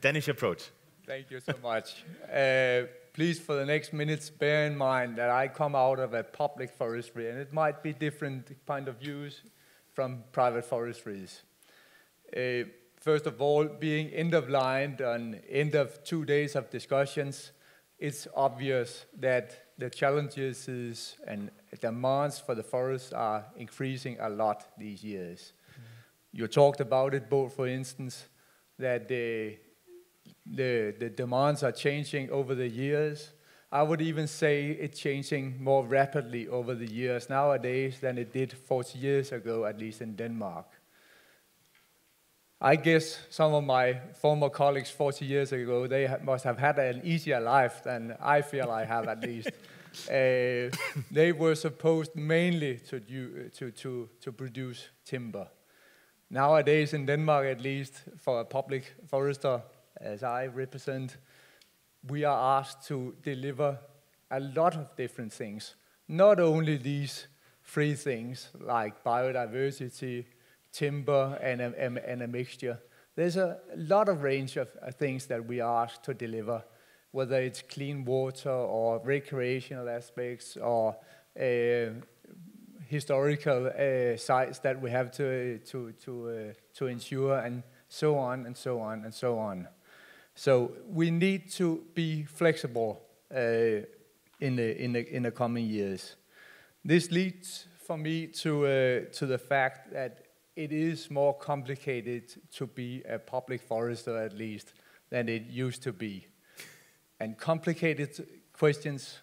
Danish approach. Thank you so much. Uh, please, for the next minutes, bear in mind that I come out of a public forestry, and it might be different kind of views from private forestries. Uh, first of all, being end of line and end of two days of discussions, it's obvious that the challenges is and demands for the forest are increasing a lot these years. Mm. You talked about it, Bo, for instance, that the, the, the demands are changing over the years, I would even say it's changing more rapidly over the years nowadays than it did forty years ago, at least in Denmark. I guess some of my former colleagues forty years ago, they ha must have had an easier life than I feel I have, at least. Uh, they were supposed mainly to, do, to, to, to produce timber. Nowadays in Denmark, at least, for a public forester, as I represent, we are asked to deliver a lot of different things. Not only these three things, like biodiversity, timber, and a, and a mixture. There's a lot of range of things that we are asked to deliver, whether it's clean water or recreational aspects or uh, historical uh, sites that we have to, to, to, uh, to ensure, and so on, and so on, and so on. So we need to be flexible uh, in, the, in, the, in the coming years. This leads for me to, uh, to the fact that it is more complicated to be a public forester, at least, than it used to be. And complicated questions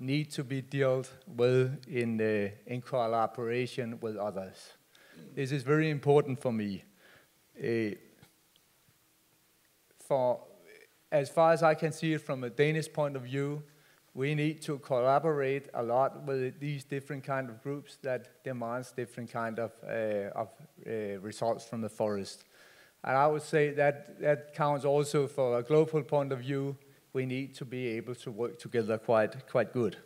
need to be dealt with in, uh, in collaboration with others. This is very important for me. Uh, for, as far as I can see it from a Danish point of view, we need to collaborate a lot with these different kind of groups that demands different kind of, uh, of uh, results from the forest. And I would say that that counts also for a global point of view. We need to be able to work together quite, quite good.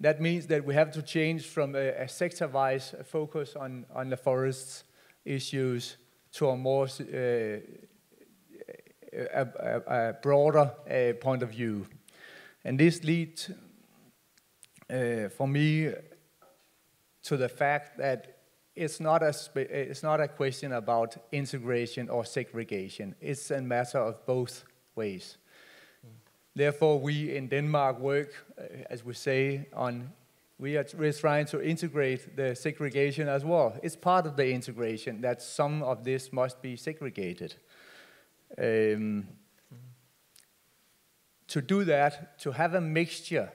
That means that we have to change from a, a sector-wise focus on, on the forest's issues to a more uh, a, a, a broader uh, point of view. And this leads, uh, for me, to the fact that it's not, a spe it's not a question about integration or segregation. It's a matter of both ways. Mm. Therefore, we in Denmark work, uh, as we say, on, we are we're trying to integrate the segregation as well. It's part of the integration that some of this must be segregated. Um, To do that, to have a mixture,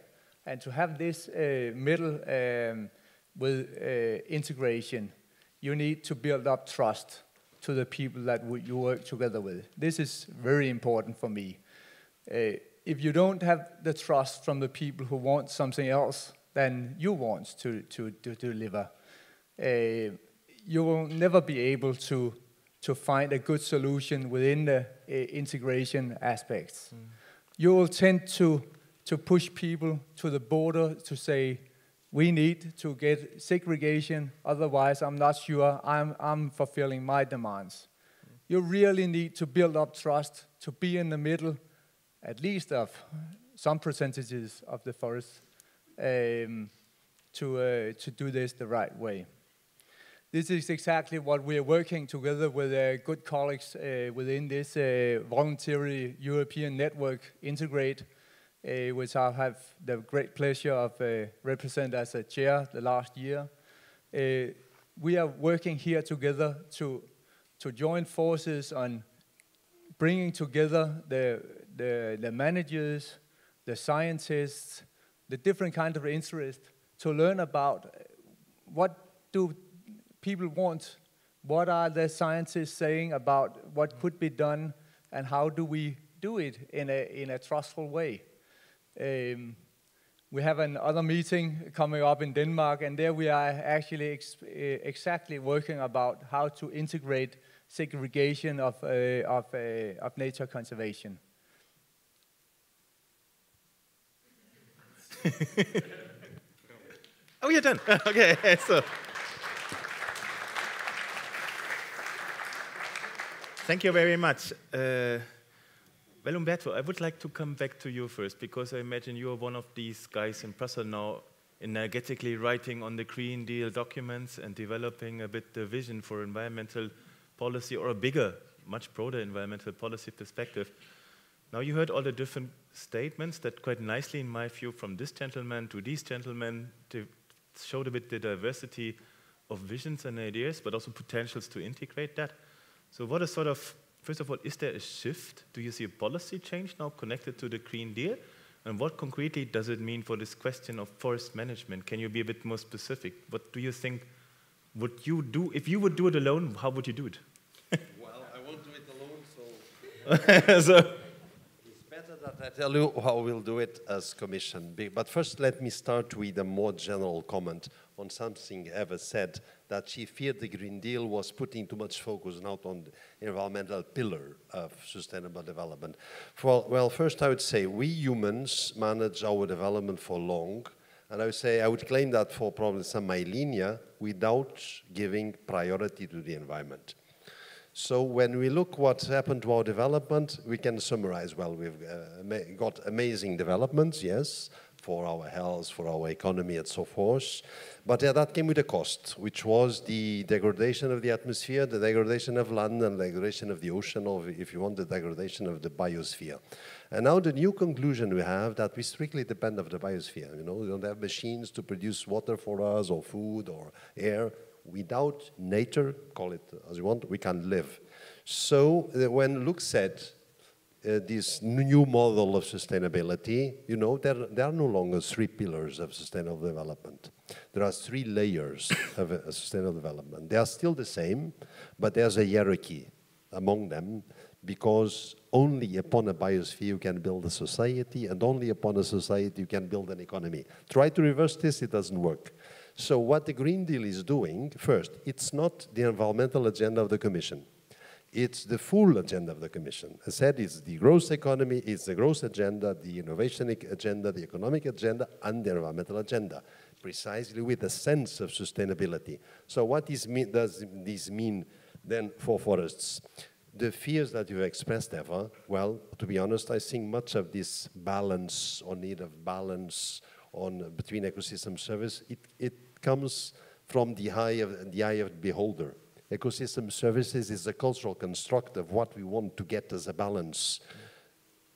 and to have this uh, middle um, with uh, integration, you need to build up trust to the people that you work together with. This is very important for me. Uh, if you don't have the trust from the people who want something else than you want to, to, to deliver, uh, you will never be able to, to find a good solution within the uh, integration aspects. Mm. You will tend to, to push people to the border to say, we need to get segregation, otherwise I'm not sure I'm, I'm fulfilling my demands. Mm. You really need to build up trust to be in the middle, at least of some percentages of the forest, um, to, uh, to do this the right way. This is exactly what we are working together with uh, good colleagues uh, within this uh, voluntary European network, Integrate, uh, which I have the great pleasure of uh, represent as a chair the last year. Uh, we are working here together to, to join forces on bringing together the, the, the managers, the scientists, the different kind of interest to learn about what do people want, what are the scientists saying about what could be done, and how do we do it in a, in a trustful way. Um, we have another meeting coming up in Denmark, and there we are actually ex exactly working about how to integrate segregation of, uh, of, uh, of nature conservation. Oh, you're done. Okay, so. Thank you very much. Uh, well, Umberto, I would like to come back to you first, because I imagine you are one of these guys in Brussels now, energetically writing on the Green Deal documents and developing a bit the vision for environmental policy, or a bigger, much broader environmental policy perspective. Now, you heard all the different statements that quite nicely, in my view, from this gentleman to these gentlemen, to showed a bit the diversity of visions and ideas, but also potentials to integrate that. So what is sort of, first of all, is there a shift? Do you see a policy change now connected to the Green Deal? And what concretely does it mean for this question of forest management? Can you be a bit more specific? What do you think would you do? If you would do it alone, how would you do it? Well, I won't do it alone, so... so it's better that I tell you how we'll do it as Commission. But first, let me start with a more general comment on something Eva said, that she feared the Green Deal was putting too much focus not on the environmental pillar of sustainable development. Well, well, first I would say we humans manage our development for long, and I would say I would claim that for probably some millennia without giving priority to the environment. So when we look what's happened to our development, we can summarize, well, we've uh, got amazing developments, yes, for our health, for our economy, and so forth. But yeah, that came with a cost, which was the degradation of the atmosphere, the degradation of land, and the degradation of the ocean, or if you want, the degradation of the biosphere. And now the new conclusion we have, that we strictly depend on the biosphere. You know, we don't have machines to produce water for us, or food, or air. Without nature, call it as you want, we can live. So uh, when Luc said, Uh, this new model of sustainability, you know, there, there are no longer three pillars of sustainable development. There are three layers of uh, sustainable development. They are still the same, but there's a hierarchy among them, because only upon a biosphere you can build a society, and only upon a society you can build an economy. Try to reverse this, it doesn't work. So what the Green Deal is doing, first, it's not the environmental agenda of the Commission. It's the full agenda of the Commission. I said it's the growth economy, it's the growth agenda, the innovation agenda, the economic agenda, and the environmental agenda, precisely with a sense of sustainability. So what is, does this mean then for forests? The fears that you expressed, Eva, well, to be honest, I think much of this balance or need of balance on between ecosystem service, it, it comes from the eye of the, eye of the beholder. Ecosystem services is a cultural construct of what we want to get as a balance.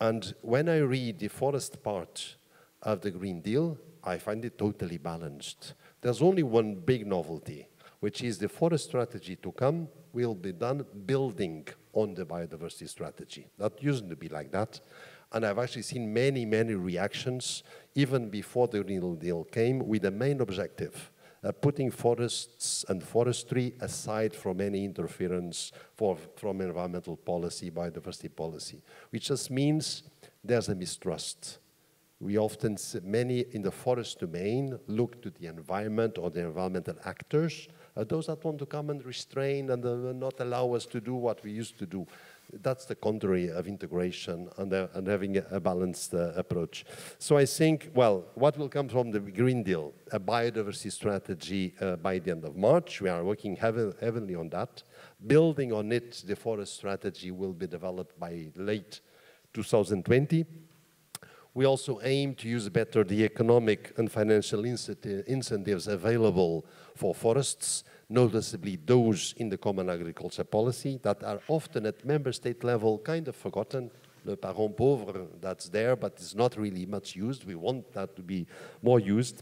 And when I read the forest part of the Green Deal, I find it totally balanced. There's only one big novelty, which is the forest strategy to come will be done building on the biodiversity strategy. That used to be like that. And I've actually seen many, many reactions, even before the Green Deal came, with the main objective. Uh, putting forests and forestry aside from any interference for, from environmental policy, biodiversity policy, which just means there's a mistrust. We often, many in the forest domain, look to the environment or the environmental actors, uh, those that want to come and restrain and uh, not allow us to do what we used to do. That's the contrary of integration and, uh, and having a, a balanced uh, approach. So I think, well, what will come from the Green Deal? A biodiversity strategy uh, by the end of March. We are working heav heavily on that. Building on it, the forest strategy will be developed by late two thousand twenty. We also aim to use better the economic and financial incenti incentives available for forests, noticeably those in the common agriculture policy that are often at member state level kind of forgotten. Le parent pauvre, that's there, but it's not really much used. We want that to be more used.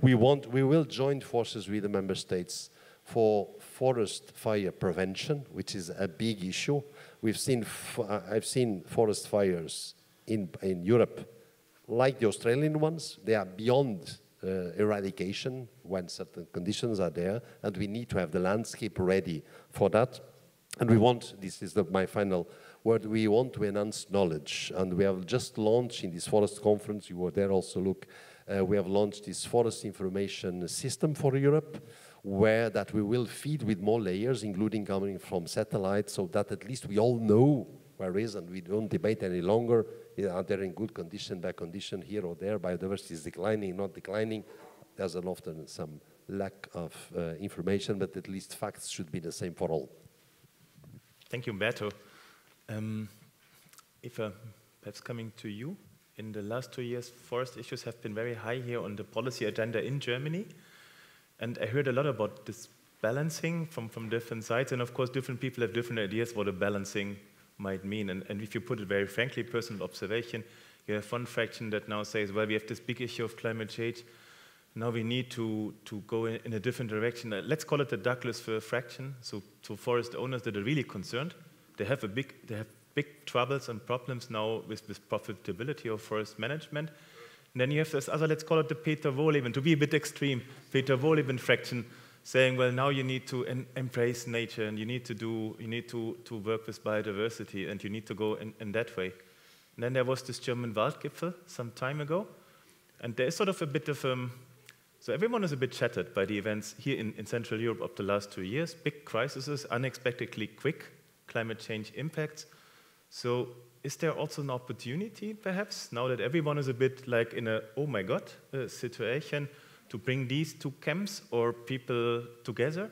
We, want, we will join forces with the member states for forest fire prevention, which is a big issue. We've seen f I've seen forest fires in, in Europe, like the Australian ones. They are beyond Uh, eradication when certain conditions are there, and we need to have the landscape ready for that. And we want, this is the, my final word, we want to enhance knowledge. And we have just launched in this forest conference, you were there also, Luc, uh, we have launched this forest information system for Europe, where that we will feed with more layers, including coming from satellites, so that at least we all know where is, and we don't debate any longer, are they in good condition, bad condition, here or there, biodiversity is declining, not declining. There's an often some lack of uh, information, but at least facts should be the same for all. Thank you, Umberto. Um, if uh, perhaps coming to you, in the last two years, forest issues have been very high here on the policy agenda in Germany, and I heard a lot about this balancing from, from different sides, and of course different people have different ideas what a balancing might mean. And, and if you put it very frankly, personal observation, you have one fraction that now says, well, we have this big issue of climate change, now we need to, to go in, in a different direction. Uh, let's call it the Douglas fir fraction, so, so forest owners that are really concerned, they have a big, they have big troubles and problems now with, with profitability of forest management. And then you have this other, let's call it the Peter Wohleben, to be a bit extreme, Peter Wohleben fraction, saying, well, now you need to en embrace nature, and you need to do, you need to, to work with biodiversity, and you need to go in, in that way. And then there was this German Waldgipfel some time ago, and there is sort of a bit of, um, so everyone is a bit shattered by the events here in, in Central Europe of the last two years, big crises, unexpectedly quick climate change impacts. So is there also an opportunity, perhaps, now that everyone is a bit like in a, oh my God, uh, situation, to bring these two camps or people together?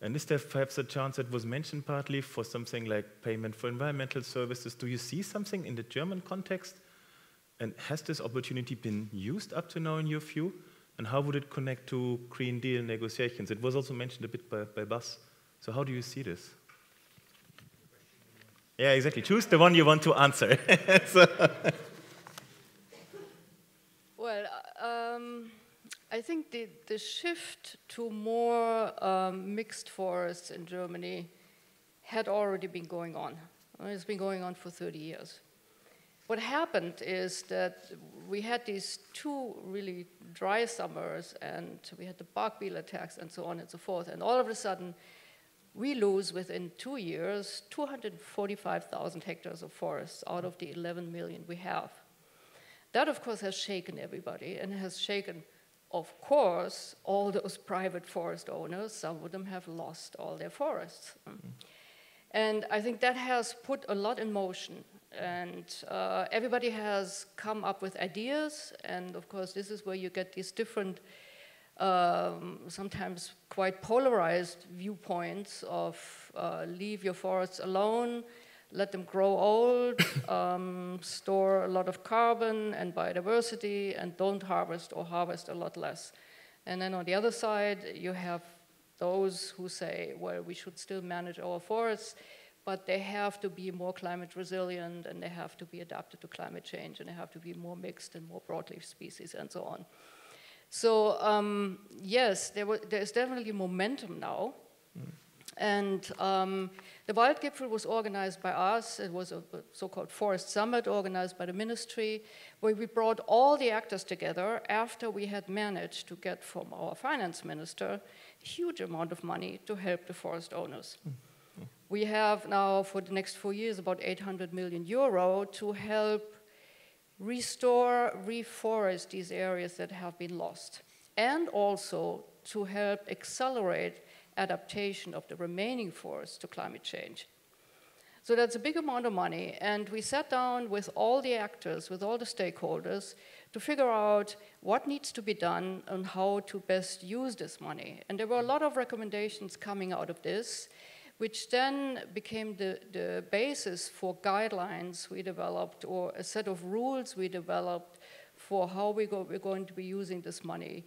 And is there perhaps a chance that was mentioned partly for something like payment for environmental services? Do you see something in the German context? And has this opportunity been used up to now in your view? And how would it connect to Green Deal negotiations? It was also mentioned a bit by, by Bas. So how do you see this? Yeah, exactly. Choose the one you want to answer. So. Well, um, I think the, the shift to more um, mixed forests in Germany had already been going on. I mean, it's been going on for thirty years. What happened is that we had these two really dry summers, and we had the barkbeetle attacks and so on and so forth, and all of a sudden, we lose, within two years, two hundred forty-five thousand hectares of forests out of the eleven million we have. That, of course, has shaken everybody, and has shaken, of course, all those private forest owners. Some of them have lost all their forests. Mm-hmm. And I think that has put a lot in motion. And uh, everybody has come up with ideas, and, of course, this is where you get these different Um, sometimes quite polarized viewpoints of uh, leave your forests alone, let them grow old, um, store a lot of carbon and biodiversity, and don't harvest or harvest a lot less. And then on the other side, you have those who say, well, we should still manage our forests, but they have to be more climate resilient, and they have to be adapted to climate change, and they have to be more mixed and more broadleaf species, and so on. So, um, yes, there, there is definitely momentum now. Mm. And um, the Waldgipfel was organized by us. It was a so-called forest summit organized by the ministry, where we brought all the actors together after we had managed to get from our finance minister a huge amount of money to help the forest owners. Mm. Mm. We have now, for the next four years, about eight hundred million euro to help restore, reforest these areas that have been lost, and also to help accelerate adaptation of the remaining forests to climate change. So that's a big amount of money, and we sat down with all the actors, with all the stakeholders, to figure out what needs to be done and how to best use this money. And there were a lot of recommendations coming out of this, which then became the, the basis for guidelines we developed, or a set of rules we developed for how we go, we're going to be using this money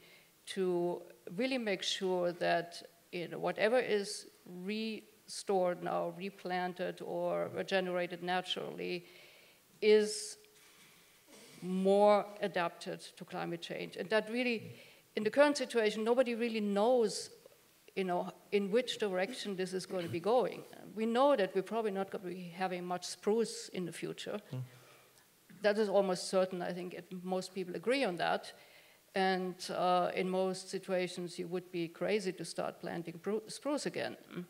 to really make sure that, you know, whatever is restored now, replanted or regenerated naturally, is more adapted to climate change. And that really, in the current situation, nobody really knows, you know, in which direction this is going to be going. We know that we're probably not going to be having much spruce in the future. Mm. That is almost certain. I think it, most people agree on that. And uh, in most situations, you would be crazy to start planting spruce again. Mm.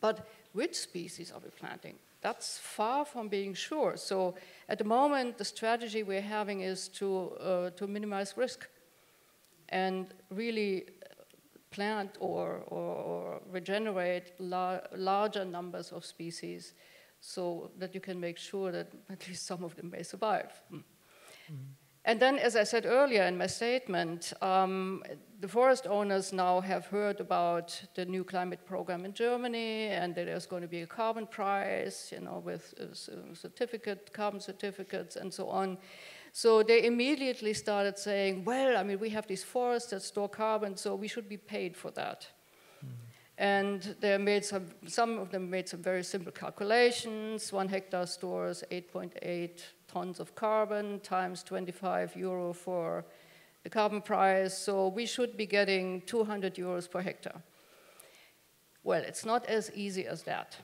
But which species are we planting? That's far from being sure. So at the moment, the strategy we're having is to, uh, to minimize risk and really plant or, or, or regenerate lar larger numbers of species so that you can make sure that at least some of them may survive. Mm. Mm. And then, as I said earlier in my statement, um, the forest owners now have heard about the new climate program in Germany, and that there's going to be a carbon price, you know, with uh, certificate, carbon certificates and so on. So they immediately started saying, well, I mean, we have these forests that store carbon, so we should be paid for that. Mm-hmm. And they made some, some of them made some very simple calculations. One hectare stores eight point eight tons of carbon times twenty-five euro for the carbon price, so we should be getting two hundred euros per hectare. Well, it's not as easy as that.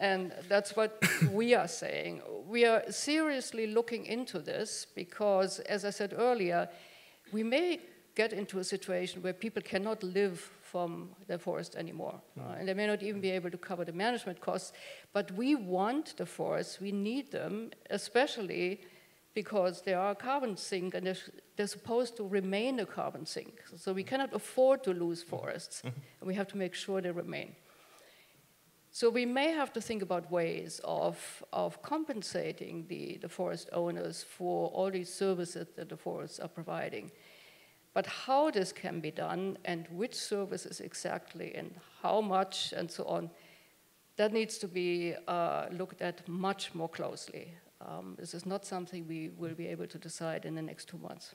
And that's what we are saying. We are seriously looking into this because, as I said earlier, we may get into a situation where people cannot live from the forest anymore. No. Uh, and they may not even be able to cover the management costs. But we want the forests. We need them, especially because they are a carbon sink, and they're, they're supposed to remain a carbon sink. So we cannot afford to lose forests. And we have to make sure they remain. So we may have to think about ways of, of compensating the, the forest owners for all these services that the forests are providing. But how this can be done, and which services exactly, and how much, and so on, that needs to be uh, looked at much more closely. Um, this is not something we will be able to decide in the next two months.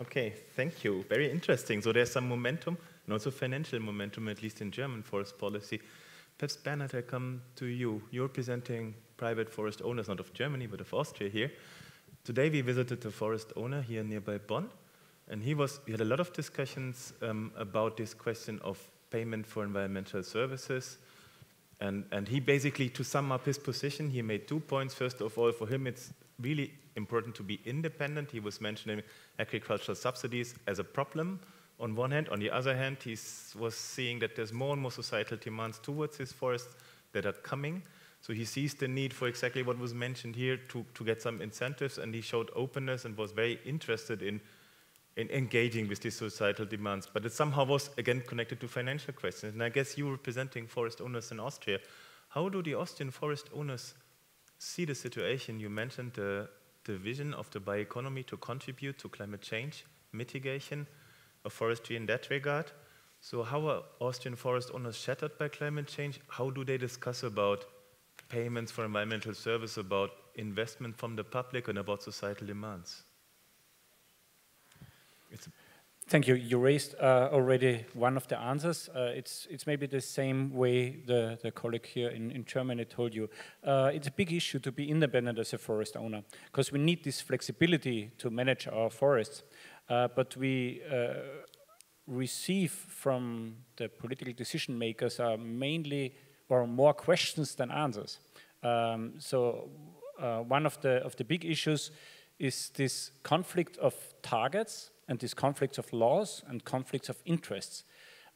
Okay, thank you. Very interesting. So there's some momentum, and also financial momentum, at least in German forest policy. Perhaps, Bernhard, I come to you. You're presenting private forest owners, not of Germany, but of Austria here. Today we visited a forest owner here nearby Bonn, and he was, we had a lot of discussions um, about this question of payment for environmental services. And, and he basically, to sum up his position, he made two points. First of all, for him it's really important to be independent. He was mentioning agricultural subsidies as a problem. On one hand, on the other hand, he was seeing that there's more and more societal demands towards his forests that are coming. So he sees the need for exactly what was mentioned here to, to get some incentives, and he showed openness and was very interested in, in engaging with these societal demands. But it somehow was, again, connected to financial questions. And I guess you were representing forest owners in Austria. How do the Austrian forest owners see the situation? You mentioned the, the vision of the bioeconomy to contribute to climate change mitigation of forestry in that regard. So how are Austrian forest owners shattered by climate change? How do they discuss about payments for environmental service, about investment from the public, and about societal demands? It's Thank you. You raised uh, already one of the answers. Uh, it's, it's maybe the same way the, the colleague here in, in Germany told you. Uh, it's a big issue to be independent as a forest owner, because we need this flexibility to manage our forests. Uh, but we uh, receive from the political decision makers are mainly or more questions than answers. Um, so uh, one of the of the big issues is this conflict of targets and this conflicts of laws and conflicts of interests,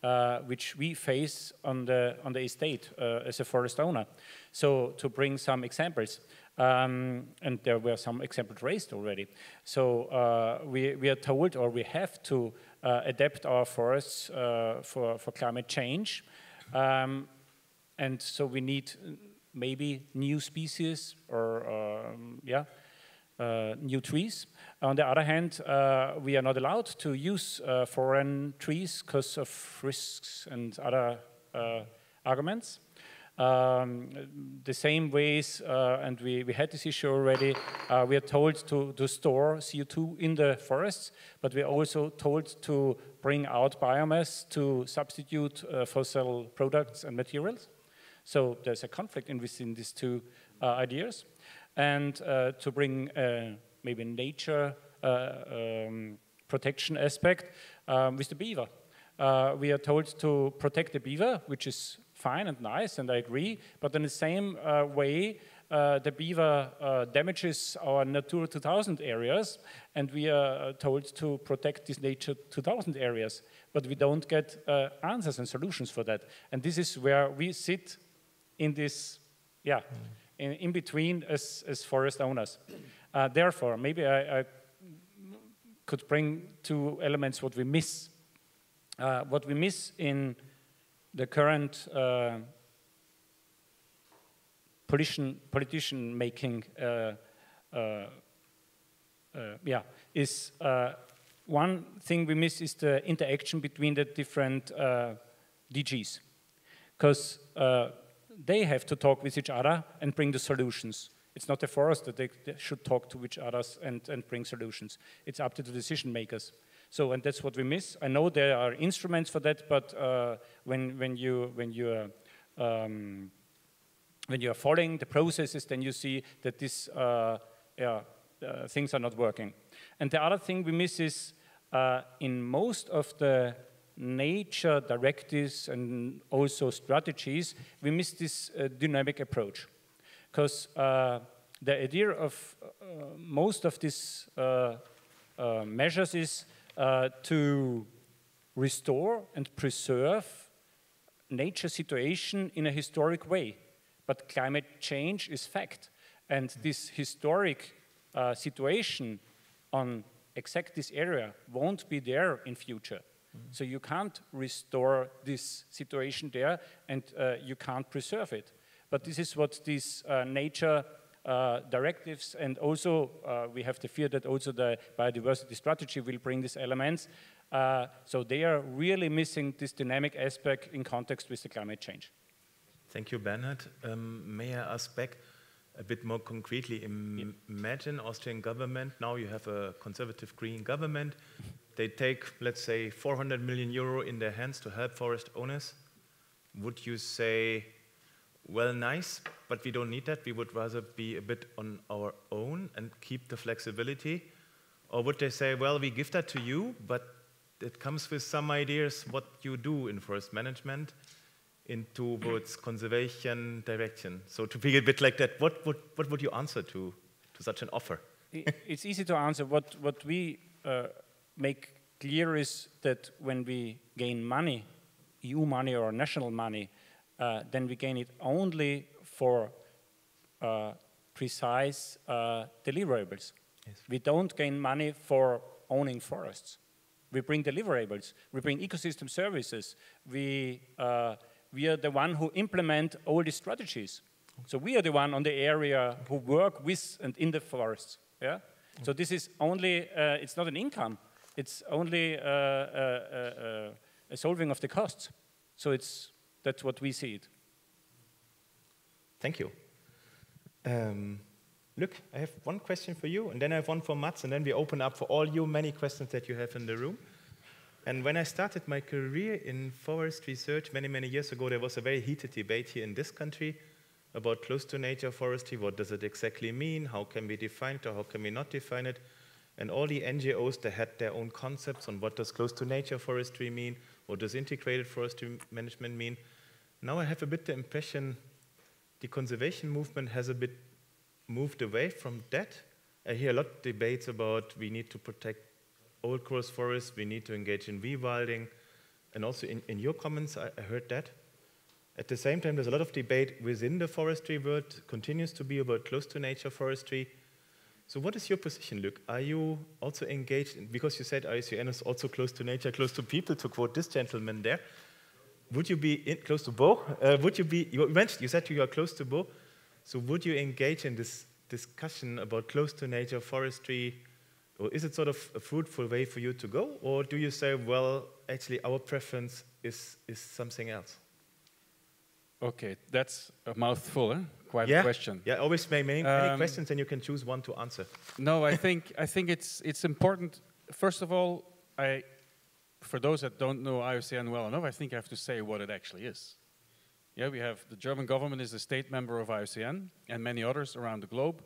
uh, which we face on the on the estate uh, as a forest owner. So to bring some examples. Um, and there were some examples raised already. So uh, we, we are told, or we have to uh, adapt our forests uh, for, for climate change. Um, and so we need maybe new species or, um, yeah, uh, new trees. On the other hand, uh, we are not allowed to use uh, foreign trees because of risks and other uh, arguments. Um, the same ways, uh, and we, we had this issue already, uh, we are told to, to store C O two in the forests, but we are also told to bring out biomass to substitute uh, fossil products and materials. So there's a conflict in within these two uh, ideas. And uh, to bring uh, maybe nature uh, um, protection aspect um, with the beaver. Uh, we are told to protect the beaver, which is fine and nice, and I agree, but in the same uh, way, uh, the beaver uh, damages our Natura two thousand areas, and we are told to protect these Nature two thousand areas, but we don't get uh, answers and solutions for that. And this is where we sit in this, yeah, in, in between as, as forest owners. Uh, therefore, maybe I, I could bring two elements what we miss. Uh, what we miss in the current uh, politician politician making uh, uh, uh, yeah is uh, one thing we miss is the interaction between the different uh, D Gs, because uh, they have to talk with each other and bring the solutions. It's not the forest that they, they should talk to each other and, and bring solutions. It's up to the decision makers. So, and that's what we miss. I know there are instruments for that, but uh, when when you when you are um, when you are following the processes, then you see that these uh, yeah, uh, things are not working. And the other thing we miss is uh, in most of the nature directives and also strategies, we miss this uh, dynamic approach. Because uh, the idea of uh, most of these uh, uh, measures is uh, to restore and preserve nature situation in a historic way. But climate change is fact. And this historic uh, situation on exact this area won't be there in future. Mm-hmm. So you can't restore this situation there, and uh, you can't preserve it. But this is what these uh, nature uh, directives, and also uh, we have the fear that also the biodiversity strategy will bring these elements. Uh, so they are really missing this dynamic aspect in context with the climate change. Thank you, Bernhard. Um, may I ask back a bit more concretely? Im yeah. Imagine Austrian government, now you have a conservative green government. They take, let's say, four hundred million euro in their hands to help forest owners. Would you say, well, nice, but we don't need that. We would rather be a bit on our own and keep the flexibility? Or would they say, well, we give that to you, but it comes with some ideas what you do in forest management in towards conservation direction? So to be a bit like that, what would, what would you answer to, to such an offer? It's easy to answer. What, what we uh, make clear is that when we gain money, E U money or national money, Uh, then we gain it only for uh, precise uh, deliverables. Yes. We don't gain money for owning forests. We bring deliverables. We bring ecosystem services. We, uh, we are the one who implement all these strategies. Okay. So we are the one on the area who work with and in the forests. Yeah? Okay. So this is only, uh, it's not an income. It's only uh, uh, uh, uh, a solving of the costs. So it's... That's what we see it. Thank you. Um, Luc, I have one question for you, and then I have one for Mats, and then we open up for all you many questions that you have in the room. And when I started my career in forest research many, many years ago, there was a very heated debate here in this country about close to nature forestry. What does it exactly mean? How can we define it, or how can we not define it? And all the N G Os, they had their own concepts on what does close to nature forestry mean? What does integrated forestry management mean? Now I have a bit the impression the conservation movement has a bit moved away from that. I hear a lot of debates about we need to protect old growth forests, we need to engage in rewilding, and also in, in your comments I, I heard that. At the same time, there's a lot of debate within the forestry world, continues to be about close to nature forestry. So what is your position, Luc? Are you also engaged, in, because you said I U C N is also close to nature, close to people, to quote this gentleman there. Would you be in, close to Bo? Uh, would you be, you mentioned, you said you are close to Bo. So would you engage in this discussion about close to nature forestry? Or is it sort of a fruitful way for you to go? Or do you say, well, actually our preference is, is something else? Okay, that's a mouthful, huh? Quite yeah. a question. Yeah, always many, many um, questions, and you can choose one to answer. No, I think I think it's it's important. First of all, I, for those that don't know I U C N well enough, I think I have to say what it actually is. Yeah, we have the German government is a state member of I U C N and many others around the globe.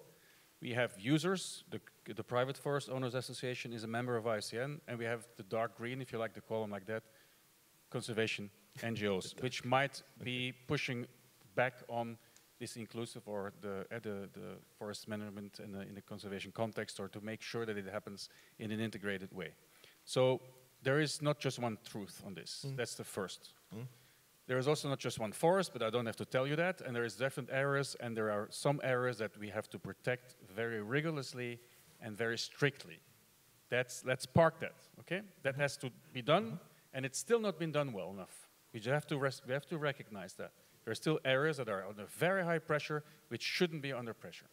We have users. The, the Private Forest Owners Association is a member of I U C N, and we have the dark green, if you like to call them like that, conservation N G Os, which might be pushing back on this inclusive or the, uh, the, the forest management in the, in the conservation context, or to make sure that it happens in an integrated way. So there is not just one truth on this. Mm. That's the first. Mm. There is also not just one forest, but I don't have to tell you that. And there is different areas, and there are some areas that we have to protect very rigorously and very strictly. That's, let's park that, okay? That has to be done, and it's still not been done well enough. We just have to, res- we have to recognize that. There are still areas that are under very high pressure, which shouldn't be under pressure.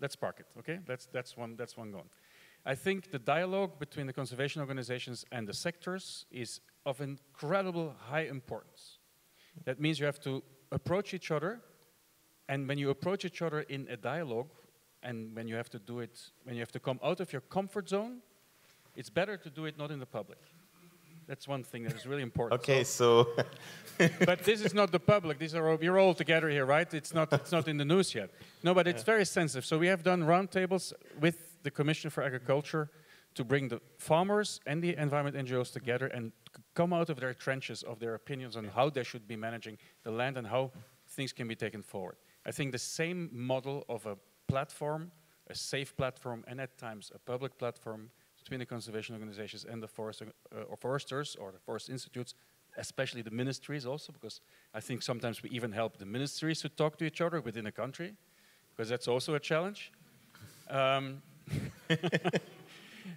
Let's park it, okay? That's, that's, one, that's one gone. I think the dialogue between the conservation organizations and the sectors is of incredible high importance. That means you have to approach each other, and when you approach each other in a dialogue, and when you have to do it, when you have to come out of your comfort zone, it's better to do it not in the public. That's one thing that is really important. Okay, so. so but this is not the public. These are all, we're all together here, right? It's not, it's not in the news yet. No, but it's yeah. very sensitive. So we have done roundtables with the Commission for Agriculture to bring the farmers and the environment N G Os together and come out of their trenches of their opinions on how they should be managing the land and how things can be taken forward. I think the same model of a platform, a safe platform, and at times a public platform between the conservation organizations and the forest, uh, or foresters or the forest institutes, especially the ministries also, because I think sometimes we even help the ministries to talk to each other within a country, because that's also a challenge. Um,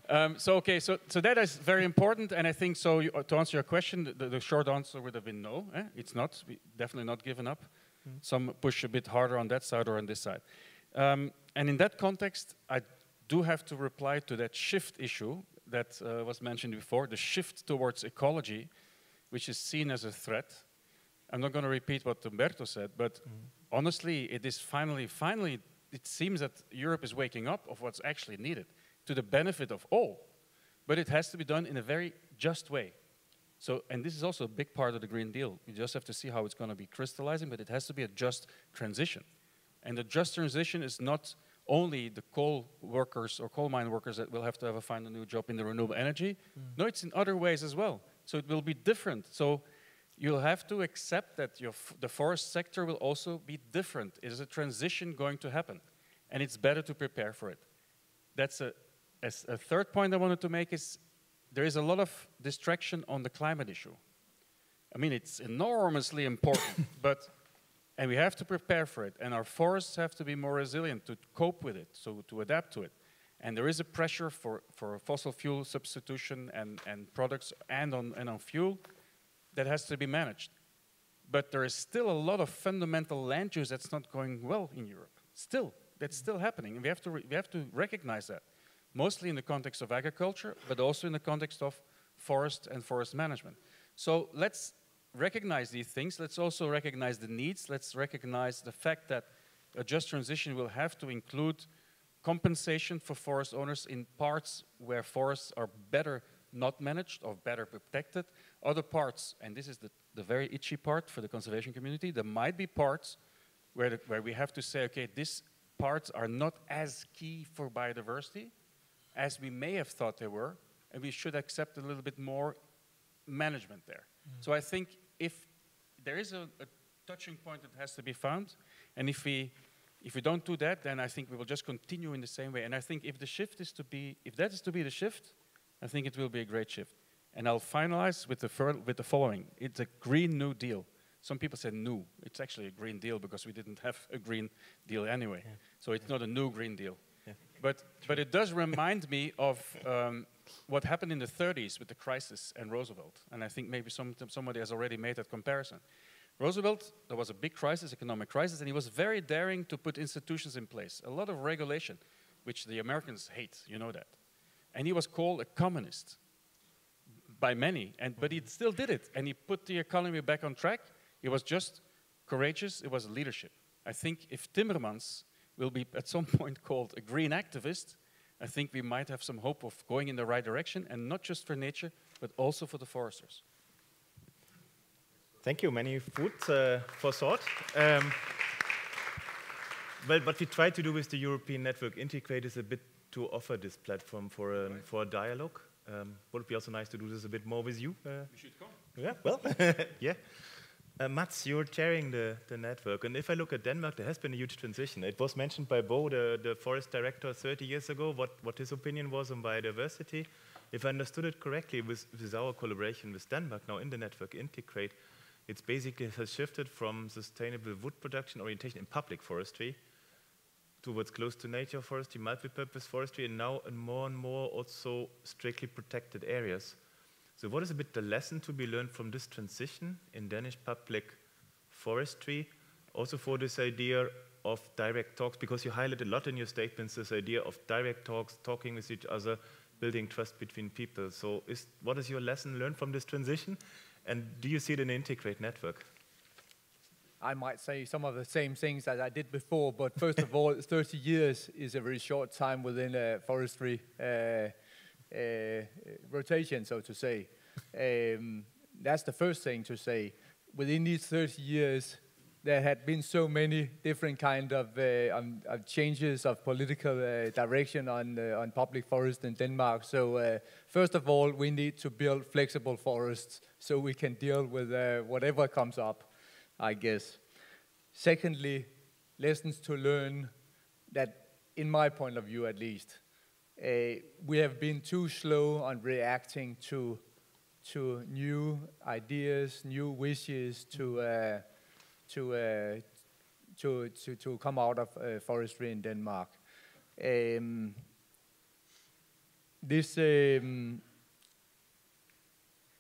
um, so, okay, so, so that is very important, and I think so, you, uh, to answer your question, the, the short answer would have been no, eh? It's not, we definitely not given up. Mm-hmm. Some push a bit harder on that side or on this side. Um, and in that context, I do have to reply to that shift issue that uh, was mentioned before, the shift towards ecology, which is seen as a threat. I'm not going to repeat what Umberto said, but mm-hmm. honestly, it is finally, finally, it seems that Europe is waking up of what's actually needed to the benefit of all, but it has to be done in a very just way. So, and this is also a big part of the Green Deal. You just have to see how it's going to be crystallizing, but it has to be a just transition. And the just transition is not only the coal workers or coal mine workers that will have to have a find a new job in the renewable energy. Mm. No, it's in other ways as well. So it will be different. So you'll have to accept that your f the forest sector will also be different. It is a transition going to happen, and it's better to prepare for it. That's a, a, a third point I wanted to make is there is a lot of distraction on the climate issue. I mean, it's enormously important, but, and we have to prepare for it, and our forests have to be more resilient to cope with it, so to adapt to it. And there is a pressure for, for fossil fuel substitution and, and products and on, and on fuel that has to be managed. But there is still a lot of fundamental land use that's not going well in Europe. Still, that's still happening. And we have to, re we have to recognize that, mostly in the context of agriculture, but also in the context of forest and forest management. So let's recognize these things. Let's also recognize the needs. Let's recognize the fact that a just transition will have to include compensation for forest owners in parts where forests are better not managed or better protected. Other parts, and this is the, the very itchy part for the conservation community, there might be parts where, the, where we have to say, okay, these parts are not as key for biodiversity as we may have thought they were, and we should accept a little bit more management there. Mm-hmm. So I think if there is a, a touching point that has to be found, and if we If we don't do that, then I think we will just continue in the same way. And I think if the shift is to be, if that is to be the shift, I think it will be a great shift. And I'll finalize with the, with the following. It's a Green New Deal. Some people say new. It's actually a Green Deal because we didn't have a Green Deal anyway. Yeah. So it's yeah. not a new Green Deal. Yeah. But, but it does remind me of um, what happened in the thirties with the crisis and Roosevelt. And I think maybe some, somebody has already made that comparison. Roosevelt, there was a big crisis, economic crisis, and he was very daring to put institutions in place. A lot of regulation, which the Americans hate, you know that. And he was called a communist by many, and, but he still did it. And he put the economy back on track. It was just courageous. It was leadership. I think if Timmermans will be at some point called a green activist, I think we might have some hope of going in the right direction, and not just for nature, but also for the foresters. Thank you, many food uh, for thought. Um, well, what we try to do with the European Network Integrate is a bit to offer this platform for a, right. for a dialogue. Um, would it be also nice to do this a bit more with you? Uh, you should come. Yeah, well, yeah. Uh, Mats, you're chairing the, the network. And if I look at Denmark, there has been a huge transition. It was mentioned by Bo, the, the forest director thirty years ago, what, what his opinion was on biodiversity. If I understood it correctly, with, with our collaboration with Denmark now in the network Integrate, it's basically has shifted from sustainable wood production orientation in public forestry towards close to nature forestry, multi-purpose forestry, and now and more and more also strictly protected areas. So what is a bit the lesson to be learned from this transition in Danish public forestry? Also for this idea of direct talks, because you highlight a lot in your statements this idea of direct talks, talking with each other, building trust between people. So is, what is your lesson learned from this transition? And do you see it in the Integrate Network? I might say some of the same things that I did before, but first of all, thirty years is a very short time within a forestry uh, uh, rotation, so to say. Um, that's the first thing to say. Within these thirty years, there had been so many different kind of, uh, um, of changes of political uh, direction on, uh, on public forest in Denmark. So uh, first of all, we need to build flexible forests so we can deal with uh, whatever comes up, I guess. Secondly, lessons to learn that, in my point of view at least, uh, we have been too slow on reacting to, to new ideas, new wishes to uh, To, uh, to, to, to come out of uh, forestry in Denmark. Um, this, um,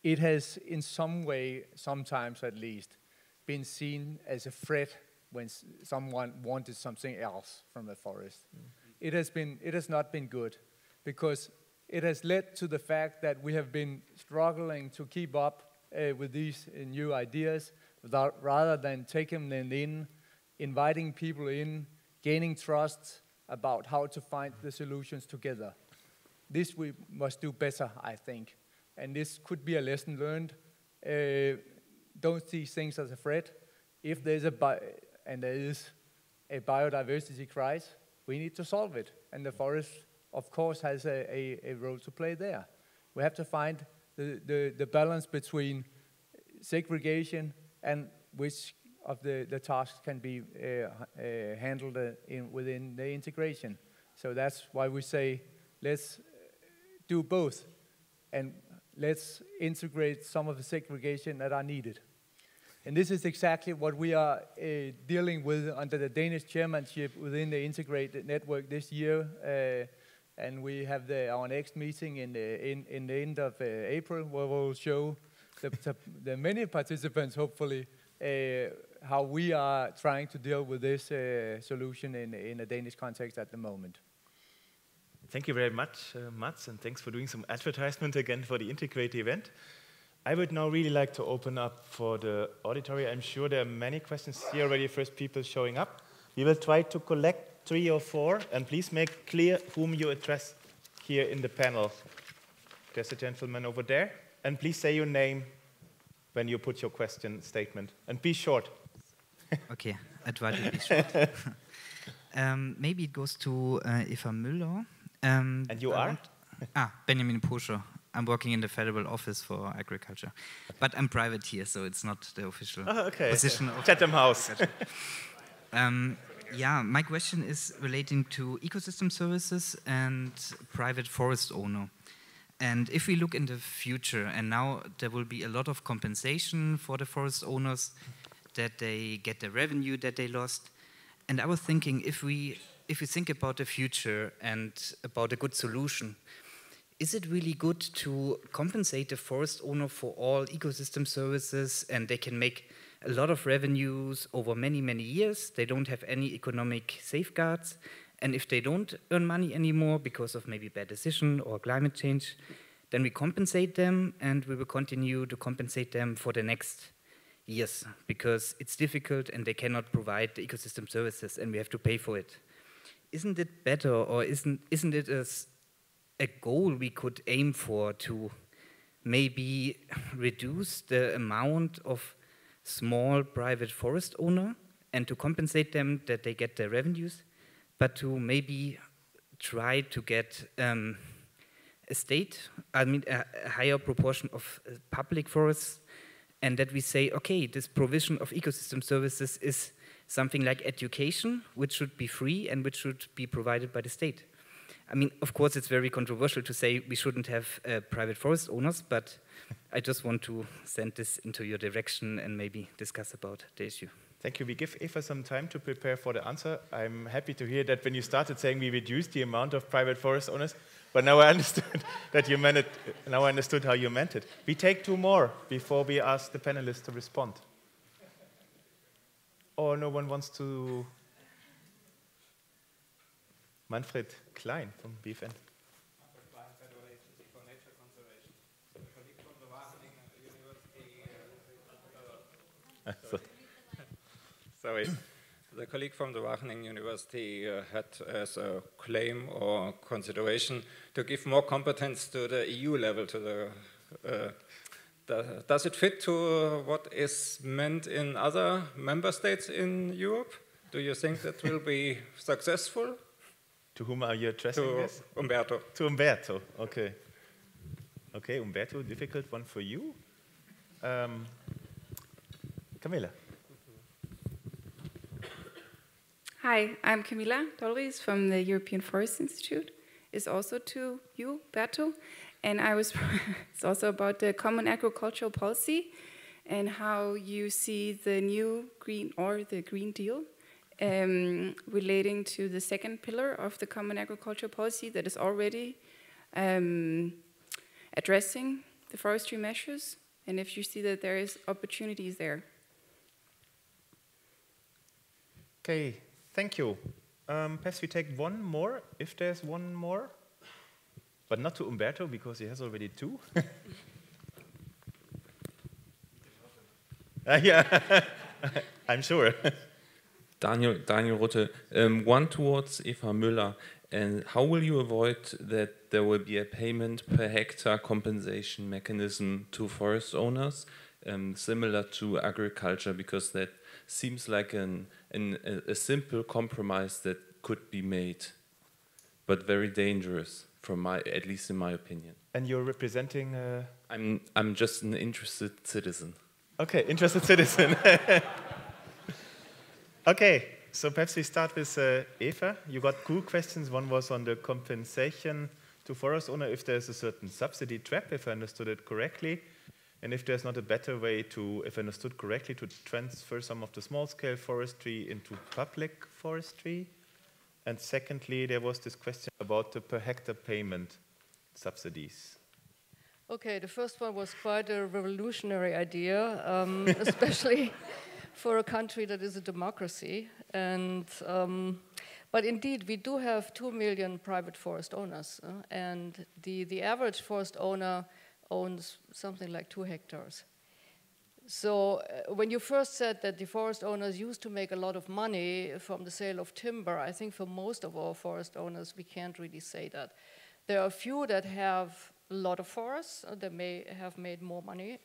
it has in some way, sometimes at least, been seen as a threat when s someone wanted something else from the forest. Mm. It has been, it has not been good, because it has led to the fact that we have been struggling to keep up uh, with these uh, new ideas, rather than taking them in, inviting people in, gaining trust about how to find the solutions together. This we must do better, I think. And this could be a lesson learned. Uh, don't see things as a threat. If there's a, bi and there is a biodiversity crisis, we need to solve it. And the forest, of course, has a, a, a role to play there. We have to find the, the, the balance between segregation and which of the, the tasks can be uh, uh, handled uh, in, within the integration. So that's why we say, let's do both, and let's integrate some of the segregation that are needed. And this is exactly what we are uh, dealing with under the Danish chairmanship within the Integrate Network this year. Uh, and we have the, our next meeting in the, in, in the end of uh, April, where we'll show the, the many participants, hopefully, uh, how we are trying to deal with this uh, solution in, in a Danish context at the moment. Thank you very much, uh, Mats, and thanks for doing some advertisement again for the Integrate event. I would now really like to open up for the auditory. I'm sure there are many questions here already, first people showing up. We will try to collect three or four, and please make clear whom you address here in the panel. There's a gentleman over there. And please say your name when you put your question statement. And be short. Okay, I try to be short. um, maybe it goes to uh, Eva Müller. Um, and you are? Ah, Benjamin Poscher. I'm working in the Federal Office for Agriculture. But I'm private here, so it's not the official oh, okay. position of Chatham House. um, yeah, my question is relating to ecosystem services and private forest owner. And if we look in the future, and now there will be a lot of compensation for the forest owners, that they get the revenue that they lost. And I was thinking, if we if we think about the future and about a good solution, is it really good to compensate the forest owner for all ecosystem services, and they can make a lot of revenues over many, many years? They don't have any economic safeguards. And if they don't earn money anymore because of maybe bad decision or climate change, then we compensate them, and we will continue to compensate them for the next years, because it's difficult and they cannot provide the ecosystem services and we have to pay for it. Isn't it better, or isn't, isn't it a, a goal we could aim for, to maybe reduce the amount of small private forest owner and to compensate them that they get their revenues? But to maybe try to get um, a state, I mean, a, a higher proportion of public forests, and that we say, okay, this provision of ecosystem services is something like education, which should be free and which should be provided by the state. I mean, of course, it's very controversial to say we shouldn't have uh, private forest owners, but I just want to send this into your direction and maybe discuss about the issue. Thank you. We give Eva some time to prepare for the answer. I'm happy to hear that when you started saying we reduced the amount of private forest owners, but now I understood that you meant it. Now I understood how you meant it. We take two more before we ask the panelists to respond. Or no one wants to. Manfred Klein from B F N. So. Sorry, the colleague from the Wageningen University uh, had as a claim or consideration to give more competence to the E U level, to the uh, Does it fit to what is meant in other member states in Europe? Do you think that will be successful? To whom are you addressing to this? Umberto. To Umberto, okay. Okay, Umberto, difficult one for you. Um, Camilla. Hi, I'm Camilla Dolris from the European Forest Institute. It's also to you, Umberto. And I was, it's also about the common agricultural policy and how you see the new green or the Green Deal um, relating to the second pillar of the common agricultural policy that is already um, addressing the forestry measures, and if you see that there is opportunities there. Okay, thank you. Um, perhaps we take one more, if there's one more. But not to Umberto, because he has already two. uh, yeah, I'm sure. Daniel, Daniel Rutte, um, one towards Eva Müller. And how will you avoid that there will be a payment per hectare compensation mechanism to forest owners, um, similar to agriculture? Because that seems like an, an, a simple compromise that could be made, but very dangerous. From my, at least in my opinion. And you're representing? Uh... I'm I'm just an interested citizen. Okay, interested citizen. Okay, so perhaps we start with uh, Eva. You got two questions. One was on the compensation to forest owner if there's a certain subsidy trap, if I understood it correctly, and if there's not a better way to, if I understood correctly, to transfer some of the small-scale forestry into public forestry. And secondly, there was this question about the per hectare payment subsidies. Okay, the first one was quite a revolutionary idea, um, especially for a country that is a democracy. And, um, but indeed, we do have two million private forest owners. Uh, and the, the average forest owner owns something like two hectares. So uh, when you first said that the forest owners used to make a lot of money from the sale of timber, I think for most of our forest owners, we can't really say that. There are a few that have a lot of forests, uh, that may have made more money,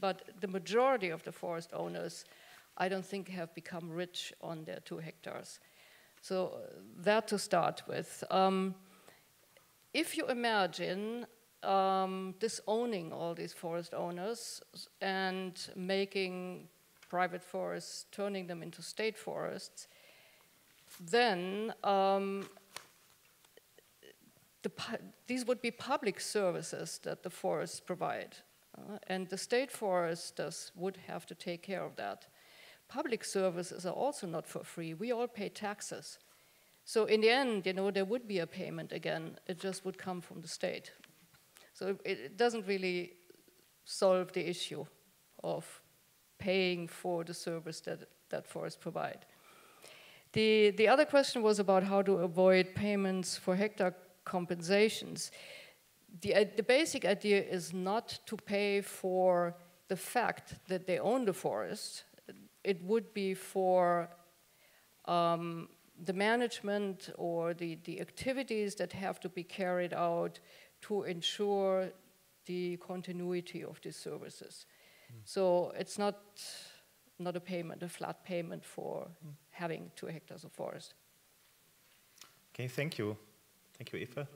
but the majority of the forest owners, I don't think have become rich on their two hectares. So that to start with. Um, if you imagine Um, disowning all these forest owners and making private forests, turning them into state forests, then um, the, these would be public services that the forests provide. Uh, and the state foresters would have to take care of that. Public services are also not for free. We all pay taxes. So in the end, you know, there would be a payment again. It just would come from the state. So it doesn't really solve the issue of paying for the service that, that forests provide. The, the other question was about how to avoid payments for hectare compensations. The, uh, the basic idea is not to pay for the fact that they own the forest. It would be for um, the management or the, the activities that have to be carried out to ensure the continuity of these services. Mm. So it's not, not a payment, a flat payment for mm. having two hectares of forest. Okay, thank you. Thank you, Eva.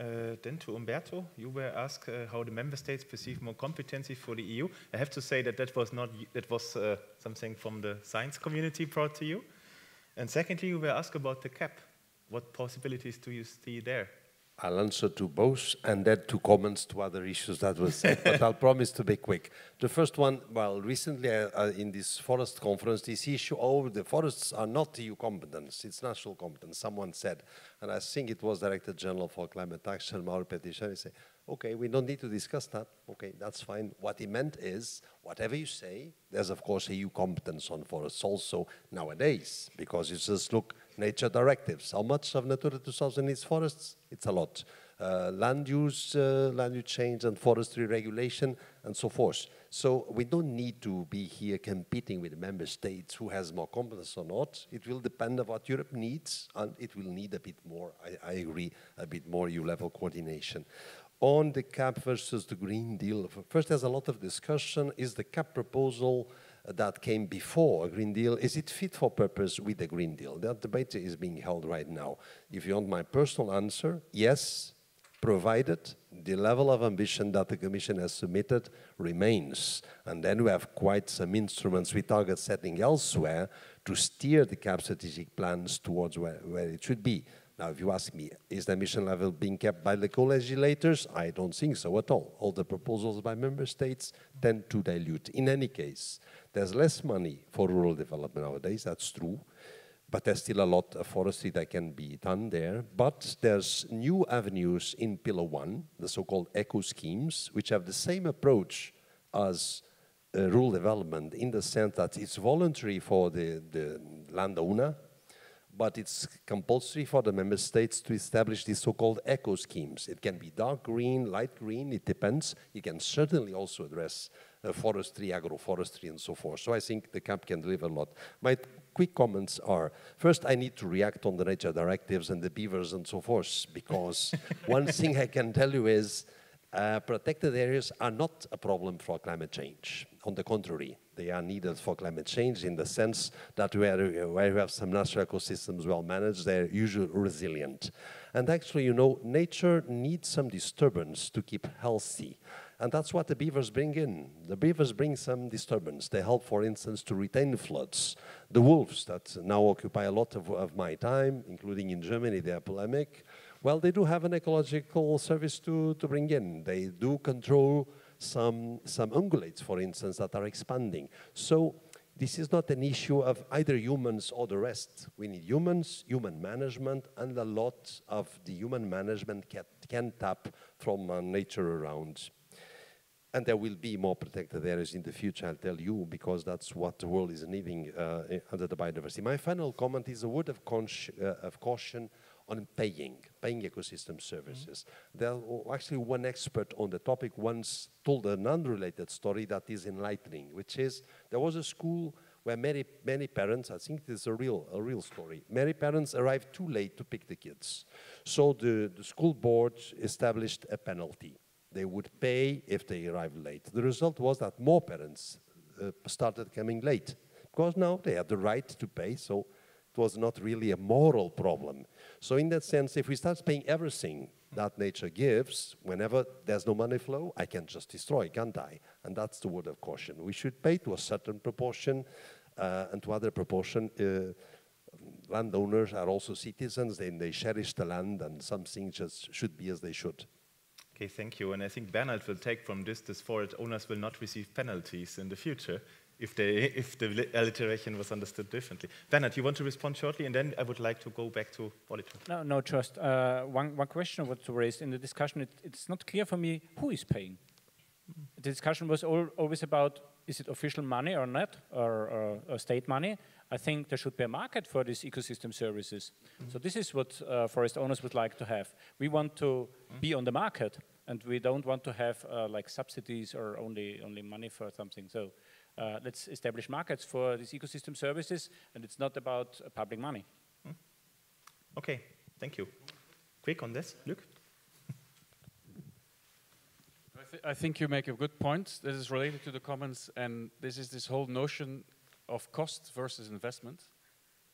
Uh, then to Umberto, you were asked uh, how the member states perceive more competency for the E U. I have to say that that was, not, that was uh, something from the science community brought to you. And secondly, you were asked about the cap. What possibilities do you see there? I'll answer to both and then two comments to other issues that were said, but I'll promise to be quick. The first one, well, recently uh, in this forest conference, this issue, oh, the forests are not E U competence, it's national competence, someone said. And I think it was Director General for Climate Action, Mauro Petricciani, said, okay, we don't need to discuss that. Okay, that's fine. What he meant is, whatever you say, there's of course E U competence on forests also nowadays, because you just look, nature directives. How much of Natura two thousand is forests? It's a lot. Uh, land use, uh, land use change and forestry regulation and so forth. So we don't need to be here competing with member states who has more competence or not. It will depend on what Europe needs and it will need a bit more, I, I agree, a bit more E U level coordination. on the CAP versus the Green Deal. First, there's a lot of discussion. Is the CAP proposal that came before a Green Deal, is it fit for purpose with the Green Deal? That debate is being held right now. If you want my personal answer, yes, provided the level of ambition that the Commission has submitted remains. And then we have quite some instruments with target setting elsewhere to steer the CAP strategic plans towards where, where it should be. Now, if you ask me, is the ambition level being kept by the co-legislators? I don't think so at all. All the proposals by member states tend to dilute. In any case, there's less money for rural development nowadays, that's true, but there's still a lot of forestry that can be done there. But there's new avenues in Pillar One, the so-called eco schemes, which have the same approach as uh, rural development in the sense that it's voluntary for the, the landowner, but it's compulsory for the member states to establish these so-called eco schemes. It can be dark green, light green, it depends. You can certainly also address uh, forestry, agroforestry, and so forth. So I think the CAP can deliver a lot. My quick comments are, first, I need to react on the nature directives and the beavers and so forth, because one thing I can tell you is uh, protected areas are not a problem for climate change. On the contrary, they are needed for climate change in the sense that where, where you have some natural ecosystems well managed, they're usually resilient. And actually, you know, nature needs some disturbance to keep healthy. And that's what the beavers bring in. The beavers bring some disturbance. They help, for instance, to retain floods. The wolves that now occupy a lot of, of my time, including in Germany, they are polemic. Well, they do have an ecological service to, to bring in. They do control Some, some ungulates, for instance, that are expanding. So this is not an issue of either humans or the rest. We need humans, human management, and a lot of the human management can, can tap from uh, nature around. And there will be more protected areas in the future, I'll tell you, because that's what the world is needing uh, under the biodiversity. My final comment is a word of, uh, of caution on paying, paying ecosystem services. Mm-hmm. There actually one expert on the topic once told an unrelated story that is enlightening, which is there was a school where many, many parents, I think this is a real, a real story, many parents arrived too late to pick the kids. So the, the school board established a penalty. They would pay if they arrived late. The result was that more parents uh, started coming late, because now they had the right to pay, so it was not really a moral problem. So in that sense, if we start paying everything that nature gives, whenever there's no money flow, I can just destroy, can't I? And that's the word of caution. We should pay to a certain proportion uh, and to other proportion. Uh, landowners are also citizens, and they cherish the land, and some things just should be as they should. Okay, thank you. And I think Bernhard will take from this this forward. Owners will not receive penalties in the future, if, they, if the alliteration was understood differently. Bernhard, you want to respond shortly, and then I would like to go back to politics. No, no, just uh, one, one question I want to raise. In the discussion, it, it's not clear for me who is paying. The discussion was all, always about, is it official money or not, or, or, or state money? I think there should be a market for these ecosystem services. Mm-hmm. So this is what uh, forest owners would like to have. We want to mm-hmm. be on the market, and we don't want to have uh, like subsidies or only, only money for something. So. Uh, let's establish markets for these ecosystem services, and it's not about uh, public money. Mm. Okay, thank you. Quick on this, Luc. I, th I think you make a good point. This is related to the comments, and this is this whole notion of cost versus investment.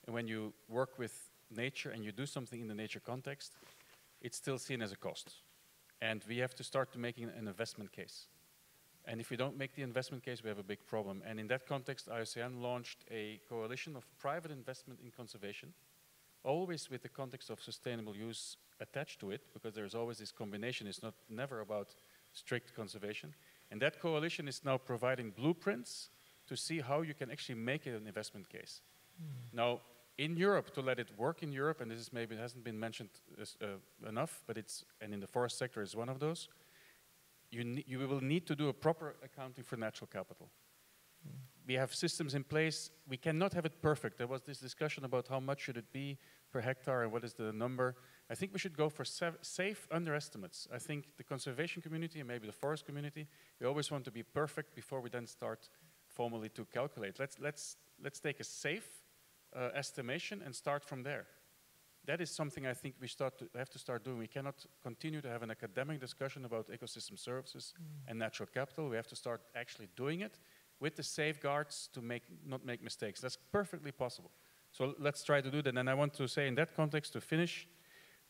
And when you work with nature and you do something in the nature context, it's still seen as a cost. And we have to start to making an investment case. And if we don't make the investment case, we have a big problem. And in that context, I U C N launched a coalition of private investment in conservation, always with the context of sustainable use attached to it, because there's always this combination. It's not never about strict conservation. And that coalition is now providing blueprints to see how you can actually make it an investment case. Mm. Now, in Europe, to let it work in Europe, and this is maybe it hasn't been mentioned as, uh, enough, but it's, and in the forest sector is one of those, You, you will need to do a proper accounting for natural capital. Mm. We have systems in place. We cannot have it perfect. There was this discussion about how much should it be per hectare and what is the number. I think we should go for safe underestimates. I think the conservation community and maybe the forest community, we always want to be perfect before we then start formally to calculate. Let's, let's, let's take a safe uh, estimation and start from there. that is something I think we start to have to start doing. We cannot continue to have an academic discussion about ecosystem services mm. and natural capital. We have to start actually doing it with the safeguards to make, not make mistakes. That's perfectly possible. So let's try to do that. And I want to say in that context to finish,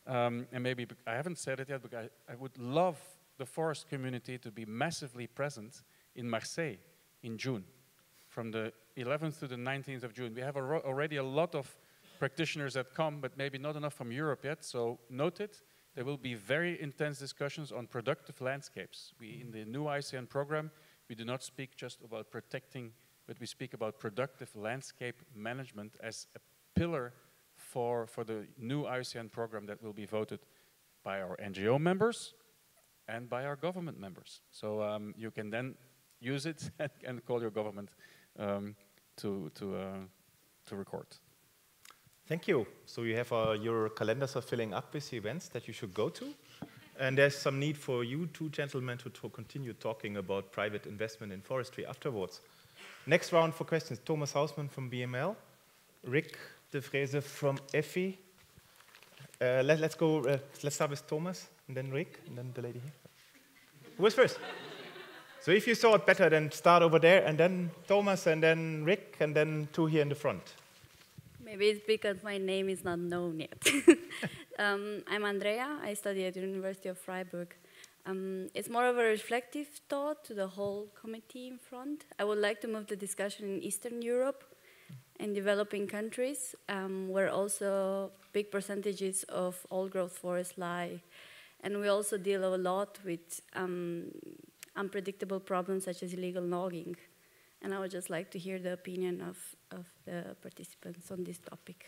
um, and maybe I haven't said it yet, but I, I would love the forest community to be massively present in Marseille in June, from the eleventh to the nineteenth of June. We have a already a lot of practitioners that come, but maybe not enough from Europe yet, so note it. There will be very intense discussions on productive landscapes. We, in the new I U C N program, we do not speak just about protecting, but we speak about productive landscape management as a pillar for, for the new I U C N program that will be voted by our N G O members and by our government members. So um, you can then use it and call your government um, to, to, uh, to record. Thank you. So you have uh, your calendars are filling up with events that you should go to. And there's some need for you two gentlemen to, to continue talking about private investment in forestry afterwards. Next round for questions. Thomas Hausmann from B M L, Rick de Vreze from E F I. Uh, let, let's go, uh, let's start with Thomas, and then Rick, and then the lady here. Who is first? So if you saw it better, then start over there, and then Thomas, and then Rick, and then two here in the front. Maybe it's because my name is not known yet. um, I'm Andrea. I study at the University of Freiburg. Um, it's more of a reflective thought to the whole committee in front. I would like to move the discussion in Eastern Europe and developing countries, um, where also big percentages of old-growth forests lie. And we also deal a lot with um, unpredictable problems such as illegal logging. And I would just like to hear the opinion of, of the participants on this topic.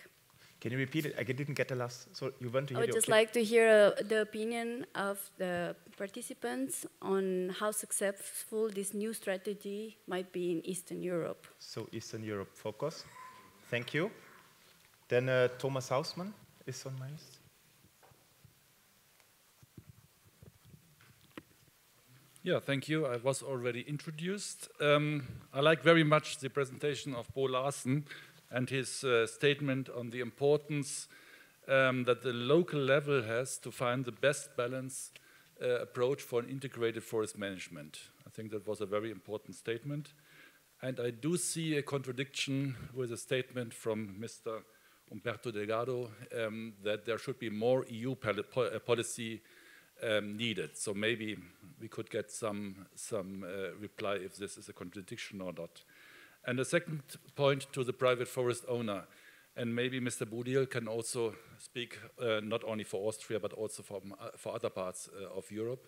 Can you repeat it? I didn't get the last. So you want to hear? I would just like to hear uh, the opinion of the participants on how successful this new strategy might be in Eastern Europe. So Eastern Europe focus. Thank you. Then uh, Thomas Hausmann is on my list. Yeah, thank you. I was already introduced. Um, I like very much the presentation of Bo Larsen and his uh, statement on the importance um, that the local level has to find the best balance uh, approach for an integrated forest management. I think that was a very important statement. And I do see a contradiction with a statement from Mister Umberto Delgado um, that there should be more E U pol- policy Um, needed. So maybe we could get some, some uh, reply if this is a contradiction or not. And the second point to the private forest owner, and maybe Mister Budil can also speak uh, not only for Austria but also for, uh, for other parts uh, of Europe.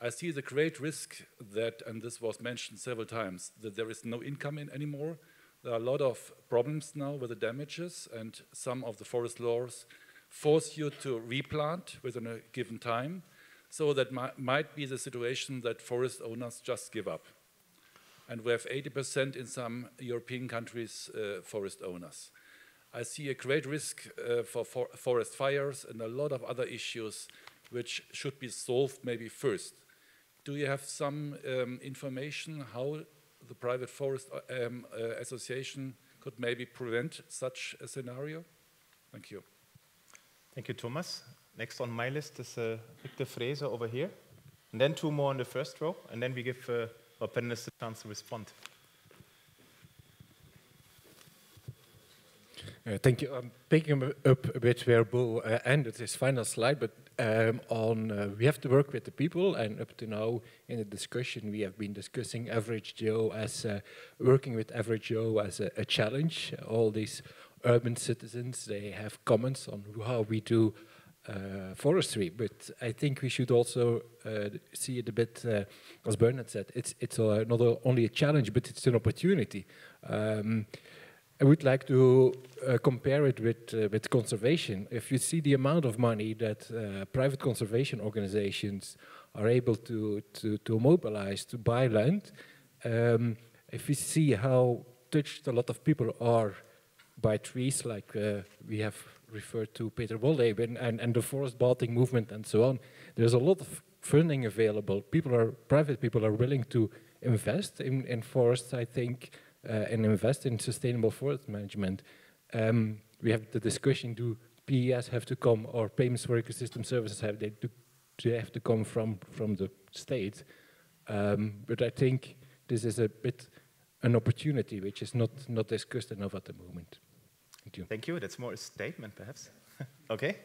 I see the great risk that, and this was mentioned several times, that there is no income in anymore. There are a lot of problems now with the damages, and some of the forest laws force you to replant within a given time, so that mi might be the situation that forest owners just give up. And we have eighty percent in some European countries uh, forest owners. I see a great risk uh, for, for forest fires and a lot of other issues which should be solved maybe first. Do you have some um, information how the private forest um, uh, association could maybe prevent such a scenario? Thank you. Thank you, Thomas. Next on my list is uh, Rick de Vreze over here. And then two more in the first row. And then we give uh, our panelists a chance to respond. Uh, thank you. I'm picking up a bit where Bo uh, ended his final slide, but um, on uh, we have to work with the people, and up to now in the discussion we have been discussing Average Joe as uh, working with Average Joe as a, a challenge. All these urban citizens, they have comments on how we do uh, forestry, but I think we should also uh, see it a bit, uh, as Bernhard said, it's, it's uh, not only a challenge, but it's an opportunity. Um, I would like to uh, compare it with, uh, with conservation. If you see the amount of money that uh, private conservation organizations are able to, to, to mobilize to buy land, um, if we see how touched a lot of people are by trees, like uh, we have referred to Peter Wohleben and, and the forest bathing movement and so on. There's a lot of funding available. People are, private people are willing to invest in, in forests, I think, uh, and invest in sustainable forest management. Um, we have the discussion, do P E S have to come, or payments for ecosystem services have they, to, they have to come from from the state. Um, but I think this is a bit an opportunity which is not not discussed enough at the moment. Thank you. Thank you. That's more a statement, perhaps. Okay.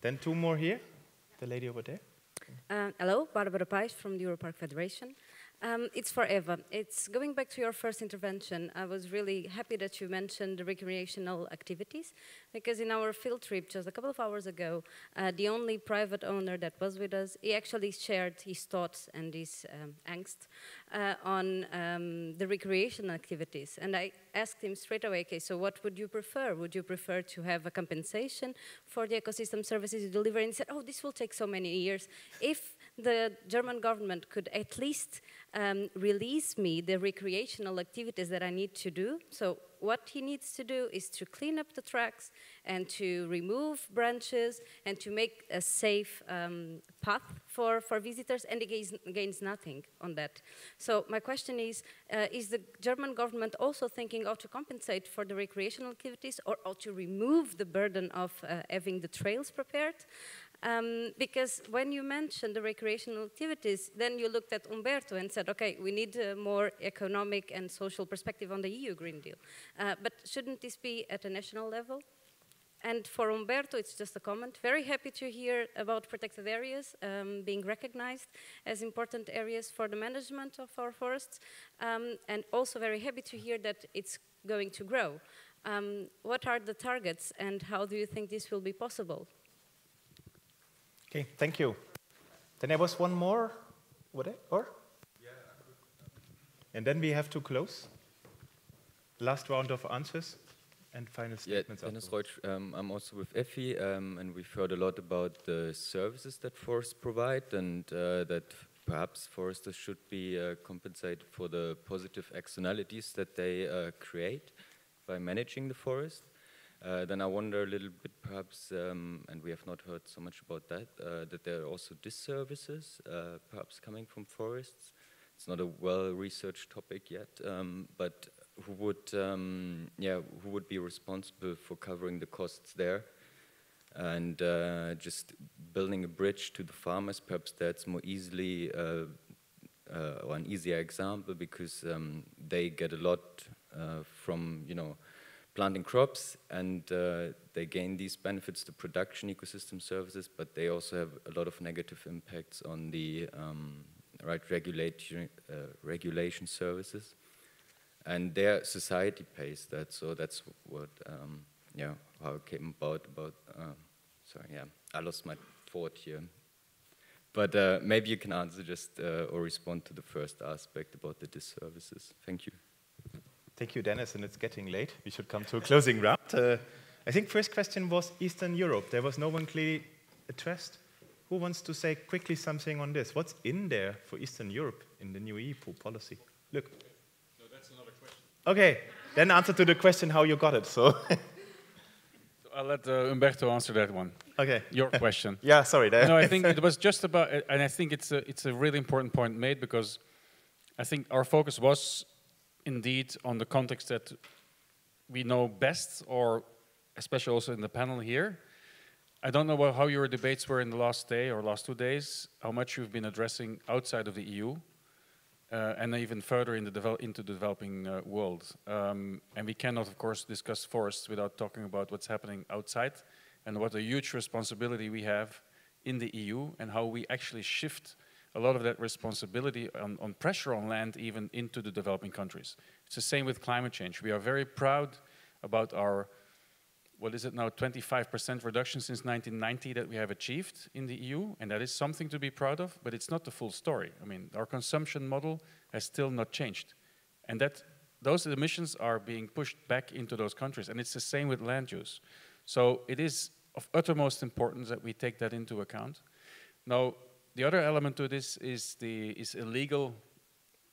Then two more here. The lady over there. Uh, hello, Barbara Pais from the Europark Federation. Um, it's for Eva. It's going back to your first intervention. I was really happy that you mentioned the recreational activities, because in our field trip just a couple of hours ago, uh, the only private owner that was with us, he actually shared his thoughts and his um, angst uh, on um, the recreational activities. And I asked him straight away, okay, so what would you prefer? Would you prefer to have a compensation for the ecosystem services you deliver? And he said, oh, this will take so many years. If the German government could at least Um, release me the recreational activities that I need to do. So what he needs to do is to clean up the tracks and to remove branches and to make a safe um, path for, for visitors, and he gains, gains nothing on that. So my question is, uh, is the German government also thinking how to compensate for the recreational activities, or how to remove the burden of uh, having the trails prepared? Um, because when you mentioned the recreational activities, then you looked at Umberto and said, okay, we need a more economic and social perspective on the E U Green Deal. Uh, but shouldn't this be at a national level? And for Umberto, it's just a comment. Very happy to hear about protected areas um, being recognized as important areas for the management of our forests. Um, and also very happy to hear that it's going to grow. Um, what are the targets, and how do you think this will be possible? Okay, thank you. Then there was one more, would I, or? Yeah. And then we have to close. Last round of answers and final statements. Yeah, Dennis Reutsch, um, I'm also with Effie, um, and we've heard a lot about the services that forests provide, and uh, that perhaps foresters should be uh, compensated for the positive externalities that they uh, create by managing the forest. Uh, then I wonder a little bit, perhaps, um, and we have not heard so much about that, uh, that there are also disservices, uh, perhaps coming from forests. It's not a well-researched topic yet, um, but who would, um, yeah, who would be responsible for covering the costs there? And uh, just building a bridge to the farmers, perhaps that's more easily, uh, uh, or an easier example, because um, they get a lot uh, from, you know, planting crops, and uh, they gain these benefits to production ecosystem services, but they also have a lot of negative impacts on the um, right regulation uh, regulation services, and their society pays that. So that's what um, yeah how it came about. About uh, sorry, yeah, I lost my thought here, but uh, maybe you can answer just uh, or respond to the first aspect about the disservices. Thank you. Thank you, Dennis, and it's getting late. We should come to a closing round. Uh, I think first question was Eastern Europe. There was no one clearly addressed. Who wants to say quickly something on this? What's in there for Eastern Europe in the new E U policy? Look. No, that's another question. Okay, then answer to the question how you got it. So, so I'll let uh, Umberto answer that one. Okay. Your question. Yeah, sorry. No, I think it was just about, and I think it's a, it's a really important point made, because I think our focus was indeed on the context that we know best, or especially also in the panel here. I don't know what, how your debates were in the last day or last two days, how much you've been addressing outside of the E U, uh, and even further in the into the developing uh, world. Um, and we cannot, of course, discuss forests without talking about what's happening outside, and what a huge responsibility we have in the E U, and how we actually shift a lot of that responsibility on, on pressure on land even into the developing countries. It's the same with climate change. We are very proud about our, what is it now, twenty-five percent reduction since nineteen ninety that we have achieved in the E U, and that is something to be proud of, but it's not the full story. I mean, our consumption model has still not changed. And that those emissions are being pushed back into those countries, and it's the same with land use. So it is of uttermost importance that we take that into account. Now, the other element to this is the is illegal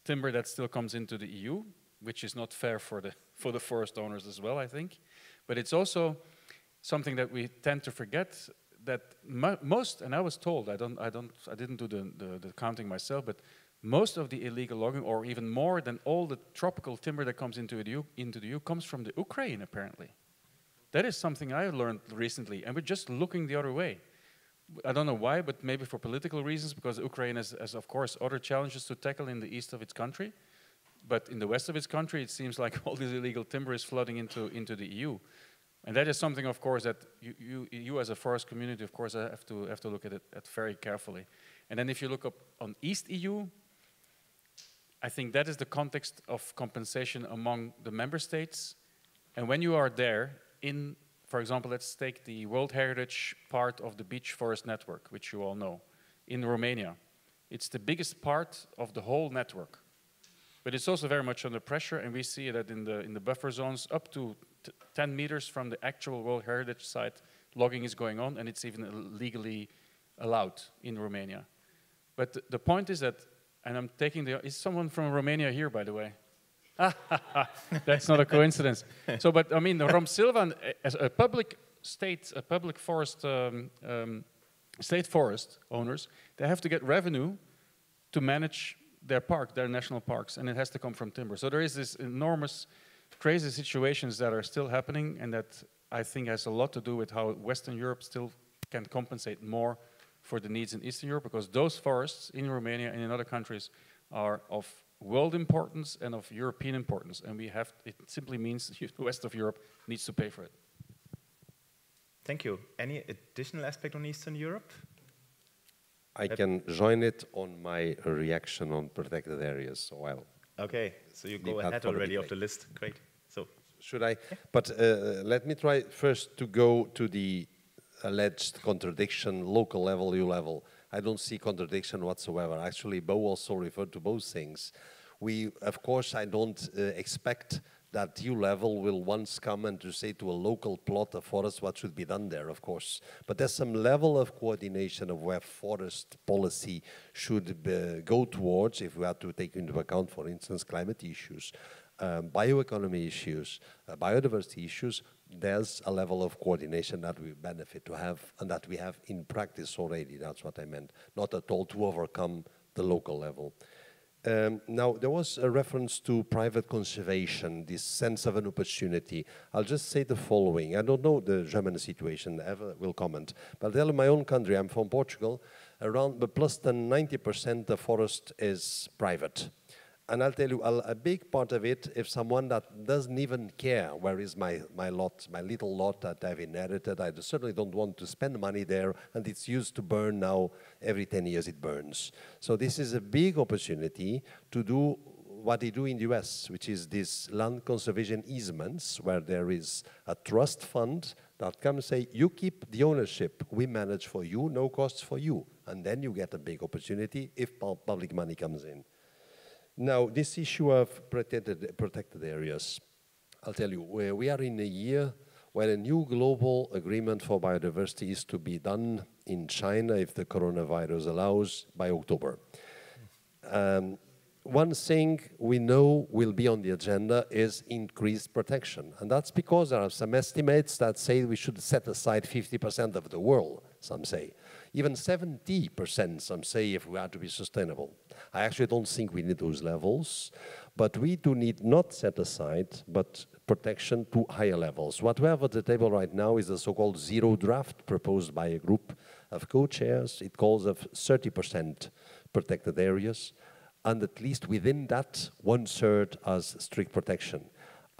timber that still comes into the E U, which is not fair for the for the forest owners as well, I think. But it's also something that we tend to forget, that most, and I was told, I don't I don't I didn't do the, the, the counting myself, but most of the illegal logging, or even more than all the tropical timber that comes into the E U into the E U, comes from the Ukraine apparently. That is something I learned recently, and we're just looking the other way. I don't know why, but maybe for political reasons, because Ukraine has, has of course, other challenges to tackle in the east of its country. But in the west of its country, it seems like all this illegal timber is flooding into, into the E U. And that is something, of course, that you, you, you as a forest community, of course, have to, have to look at it at very carefully. And then if you look up on East E U, I think that is the context of compensation among the member states. And when you are there, in, for example, let's take the World Heritage part of the Beech Forest Network, which you all know, in Romania. It's the biggest part of the whole network. But it's also very much under pressure, and we see that in the, in the buffer zones, up to ten meters from the actual World Heritage site, logging is going on, and it's even legally allowed in Romania. But th the point is that, and I'm taking the, is someone from Romania here, by the way? That's not a coincidence. So, but I mean, the Romsilvan, as a public state, a public forest, um, um, state forest owners, they have to get revenue to manage their park, their national parks, and it has to come from timber. So there is this enormous, crazy situations that are still happening, and that I think has a lot to do with how Western Europe still can compensate more for the needs in Eastern Europe, because those forests in Romania and in other countries are of world importance and of European importance, and we have, it simply means the West of Europe needs to pay for it. Thank you. Any additional aspect on Eastern Europe? I can join it on my reaction on protected areas, so I'll... Okay, so you go ahead already of the list, great. So should I? Yeah. But uh, let me try first to go to the alleged contradiction, local level, E U level. I don't see contradiction whatsoever. Actually, Bo also referred to both things. We, of course, I don't uh, expect that E U level will once come and to say to a local plot of forest what should be done there, of course. But there's some level of coordination of where forest policy should be, go towards, if we are to take into account, for instance, climate issues, um, bioeconomy issues, uh, biodiversity issues. There's a level of coordination that we benefit to have and that we have in practice already. That's what I meant. Not at all to overcome the local level. Um, now, there was a reference to private conservation, this sense of an opportunity. I'll just say the following. I don't know the German situation, Eva will comment, but I'll tell my own country, I'm from Portugal, around the plus than ninety percent the forest is private. And I'll tell you, I'll, a big part of it, if someone that doesn't even care where is my, my lot, my little lot that I've inherited, I certainly don't want to spend money there, and it's used to burn now. Every ten years it burns. So this is a big opportunity to do what they do in the U S, which is this land conservation easements, where there is a trust fund that comes say, you keep the ownership, we manage for you, no costs for you. And then you get a big opportunity if public money comes in. Now, this issue of protected, protected areas, I'll tell you, where we are in a year where a new global agreement for biodiversity is to be done in China, if the coronavirus allows, by October. Um, one thing we know will be on the agenda is increased protection. And that's because there are some estimates that say we should set aside fifty percent of the world, some say. Even seventy percent, some say, if we are to be sustainable. I actually don't think we need those levels, but we do need not set aside, but protection to higher levels. What we have at the table right now is the so-called zero draft proposed by a group of co-chairs. It calls for thirty percent protected areas, and at least within that, one-third as strict protection.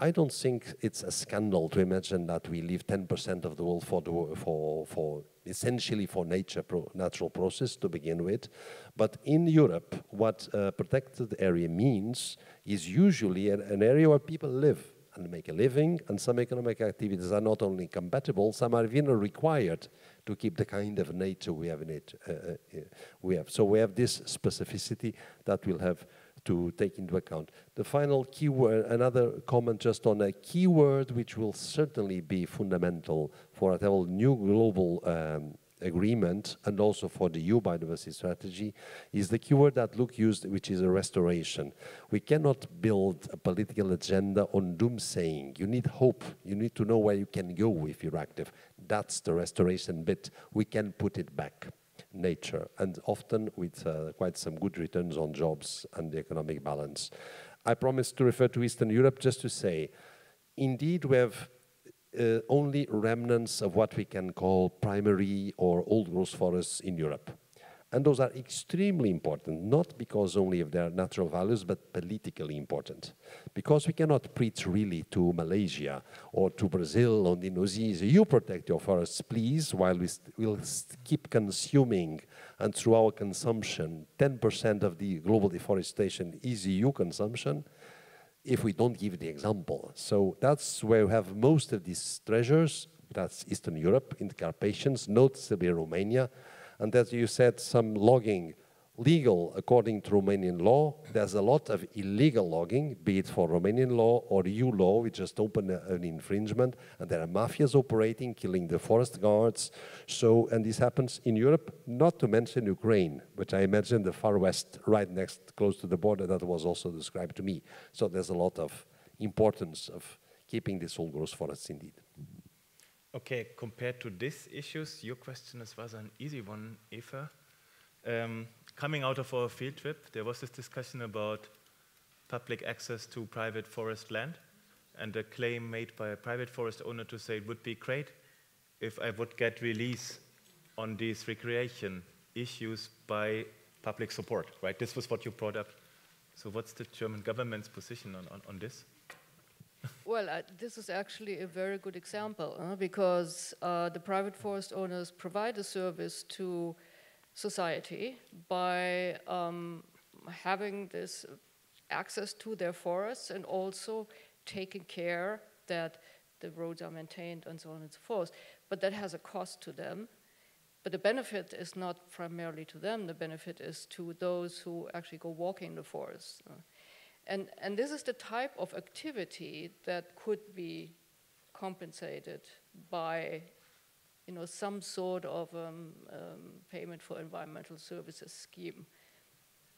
I don't think it's a scandal to imagine that we leave ten percent of the world for, the, for, for essentially for nature pro, natural process to begin with. But in Europe, what a protected area means is usually an, an area where people live and make a living, and some economic activities are not only compatible, some are even required to keep the kind of nature we have in it. Uh, uh, we have. So we have this specificity that we'll have to take into account. The final keyword, another comment just on a keyword which will certainly be fundamental for a whole new global um, agreement and also for the E U biodiversity strategy, is the keyword that Luc used, which is a restoration. We cannot build a political agenda on doomsaying. You need hope. You need to know where you can go if you're active. That's the restoration bit. We can put it back. Nature, and often with uh, quite some good returns on jobs and the economic balance. I promised to refer to Eastern Europe just to say, indeed, we have uh, only remnants of what we can call primary or old growth forests in Europe. And those are extremely important, not because only of their natural values, but politically important. Because we cannot preach really to Malaysia or to Brazil or Indonesia, you protect your forests, please, while we st will st keep consuming, and through our consumption, ten percent of the global deforestation is E U consumption, if we don't give the example. So that's where we have most of these treasures. That's Eastern Europe, in the Carpathians, notably Romania. And as you said, some logging legal according to Romanian law. There's a lot of illegal logging, be it for Romanian law or E U law. We just opened a, an infringement, and there are mafias operating, killing the forest guards. So, and this happens in Europe, not to mention Ukraine, which I imagine the far west, right next, close to the border, that was also described to me. So there's a lot of importance of keeping these old growth forests indeed. Okay, compared to these issues, your question is rather an easy one, Eva. Um, coming out of our field trip, there was this discussion about public access to private forest land, and a claim made by a private forest owner to say it would be great if I would get release on these recreation issues by public support, right? This was what you brought up. So what's the German government's position on, on, on this? Well, uh, this is actually a very good example, huh? because uh, the private forest owners provide a service to society by um, having this access to their forests and also taking care that the roads are maintained and so on and so forth. But that has a cost to them. But the benefit is not primarily to them. The benefit is to those who actually go walking the forests. Huh? And, and this is the type of activity that could be compensated by, you know, some sort of um, um, payment for environmental services scheme.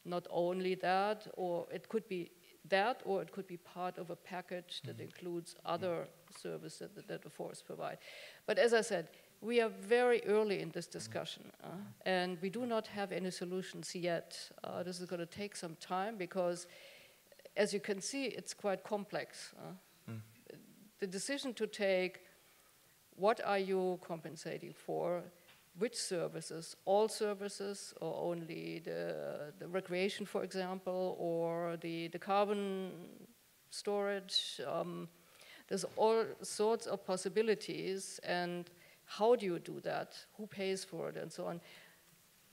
Not only that, or it could be that, or it could be part of a package that mm-hmm. includes other services that, that the forest provide. But as I said, we are very early in this discussion, uh, and we do not have any solutions yet. Uh, this is going to take some time because, as you can see, it's quite complex. Huh? Mm. The decision to take, what are you compensating for, which services, all services, or only the, the recreation, for example, or the, the carbon storage. Um, there's all sorts of possibilities, and how do you do that? Who pays for it, and so on.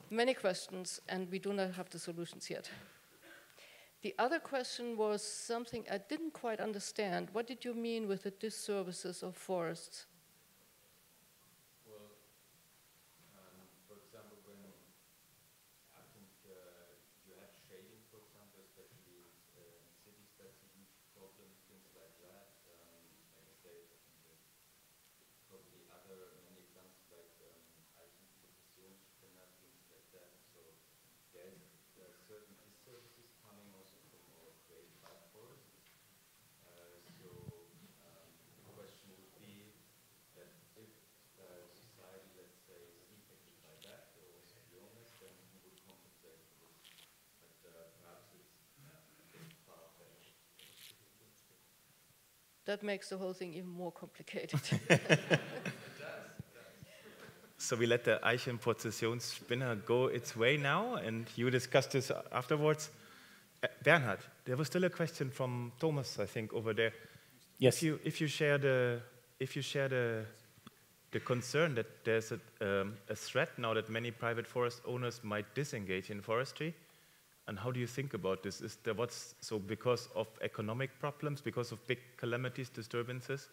Many questions, and we do not have the solutions yet. The other question was something I didn't quite understand. What did you mean with the disservices of forests? Well, um, for example, when I think uh, you have shading, for example, especially in uh, cities, that's a huge problem, things like that. Um, like I say, probably other many examples like I think things like that. So there's there are certain disservices coming also from our great platforms. Uh, so um, the question would be that if uh, society, let's say, is impacted by that, or also illness, then we would compensate for this. But uh, perhaps it's uh, a bit far-fetched. That makes the whole thing even more complicated. So we let the Eichenprozessionsspinner go its way now, and you discuss this afterwards. Uh, Bernhard, there was still a question from Thomas, I think, over there. Yes. If you, if you share the if you share the the concern that there's a, um, a threat now that many private forest owners might disengage in forestry, and how do you think about this? Is there what's so because of economic problems, because of big calamities, disturbances?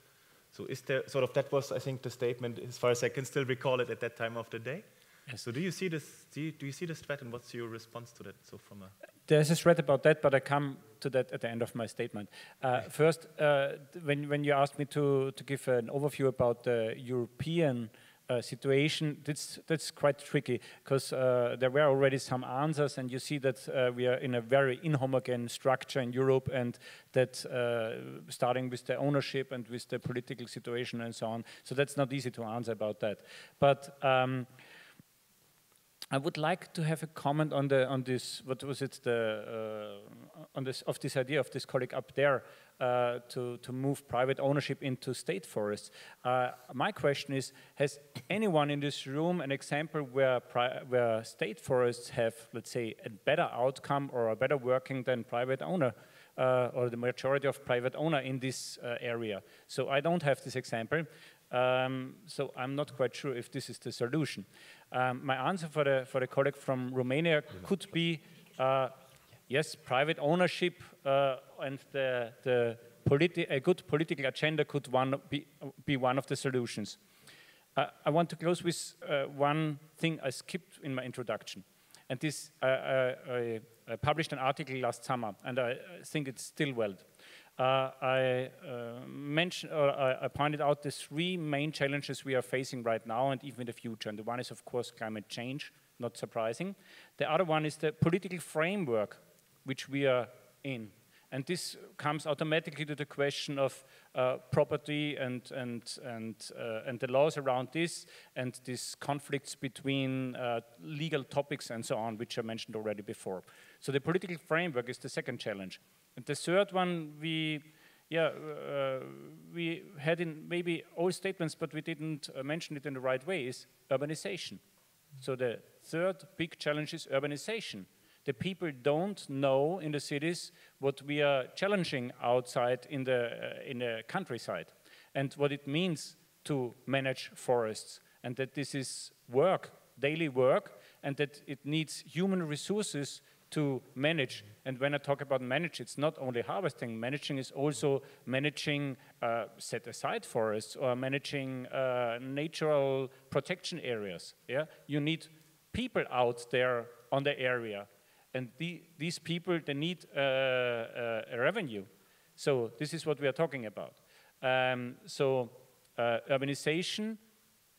So is there sort of that was I think the statement as far as I can still recall it at that time of the day. Yes. So do you see this? Do you, do you see this threat, and what's your response to that? So from a there's a threat about that, but I come to that at the end of my statement. Uh, first, uh, when when you asked me to to give an overview about the European uh, situation, that's that's quite tricky because uh, there were already some answers, and you see that uh, we are in a very inhomogeneous structure in Europe, and that uh, starting with the ownership and with the political situation and so on. So that's not easy to answer about that. But um, I would like to have a comment on the on this. What was it? The uh, on this of this idea of this colleague up there uh, to to move private ownership into state forests. Uh, my question is: has anyone in this room an example where pri where state forests have, let's say, a better outcome or a better working than private owner? Uh, or the majority of private owner in this uh, area. So I don't have this example. Um, so I'm not quite sure if this is the solution. Um, my answer for the, for the colleague from Romania could be, uh, yes, private ownership uh, and the, the politi a good political agenda could one be, be one of the solutions. Uh, I want to close with uh, one thing I skipped in my introduction. And this, uh, uh, I, I published an article last summer, and I, I think it's still valid. Uh, I uh, mentioned, or I, I pointed out the three main challenges we are facing right now and even in the future. And the one is, of course, climate change, not surprising. The other one is the political framework which we are in. And this comes automatically to the question of uh, property and, and, and, uh, and the laws around this and these conflicts between uh, legal topics and so on, which I mentioned already before. So the political framework is the second challenge. And the third one, we, yeah, uh, we had in maybe all statements, but we didn't uh, mention it in the right way, is urbanization. Mm-hmm. So the third big challenge is urbanization. The people don't know in the cities what we are challenging outside in the, uh, in the countryside and what it means to manage forests and that this is work, daily work, and that it needs human resources to manage. And when I talk about manage, it's not only harvesting. Managing is also managing uh, set-aside forests or managing uh, natural protection areas. Yeah? You need people out there on the area. And the, these people, they need uh, uh, a revenue. So this is what we are talking about. Um, so uh, urbanization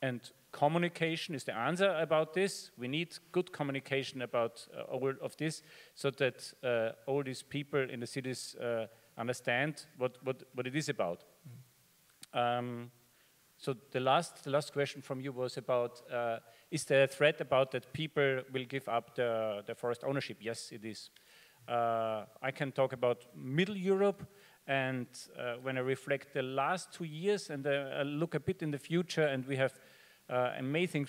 and communication is the answer about this. We need good communication about uh, all of this so that uh, all these people in the cities uh, understand what, what, what it is about. Mm-hmm. um, so the last, the last question from you was about uh, is there a threat about that people will give up the, the forest ownership? Yes, it is. Uh, I can talk about Middle Europe, and uh, when I reflect the last two years and uh, I look a bit in the future, and we have uh, amazing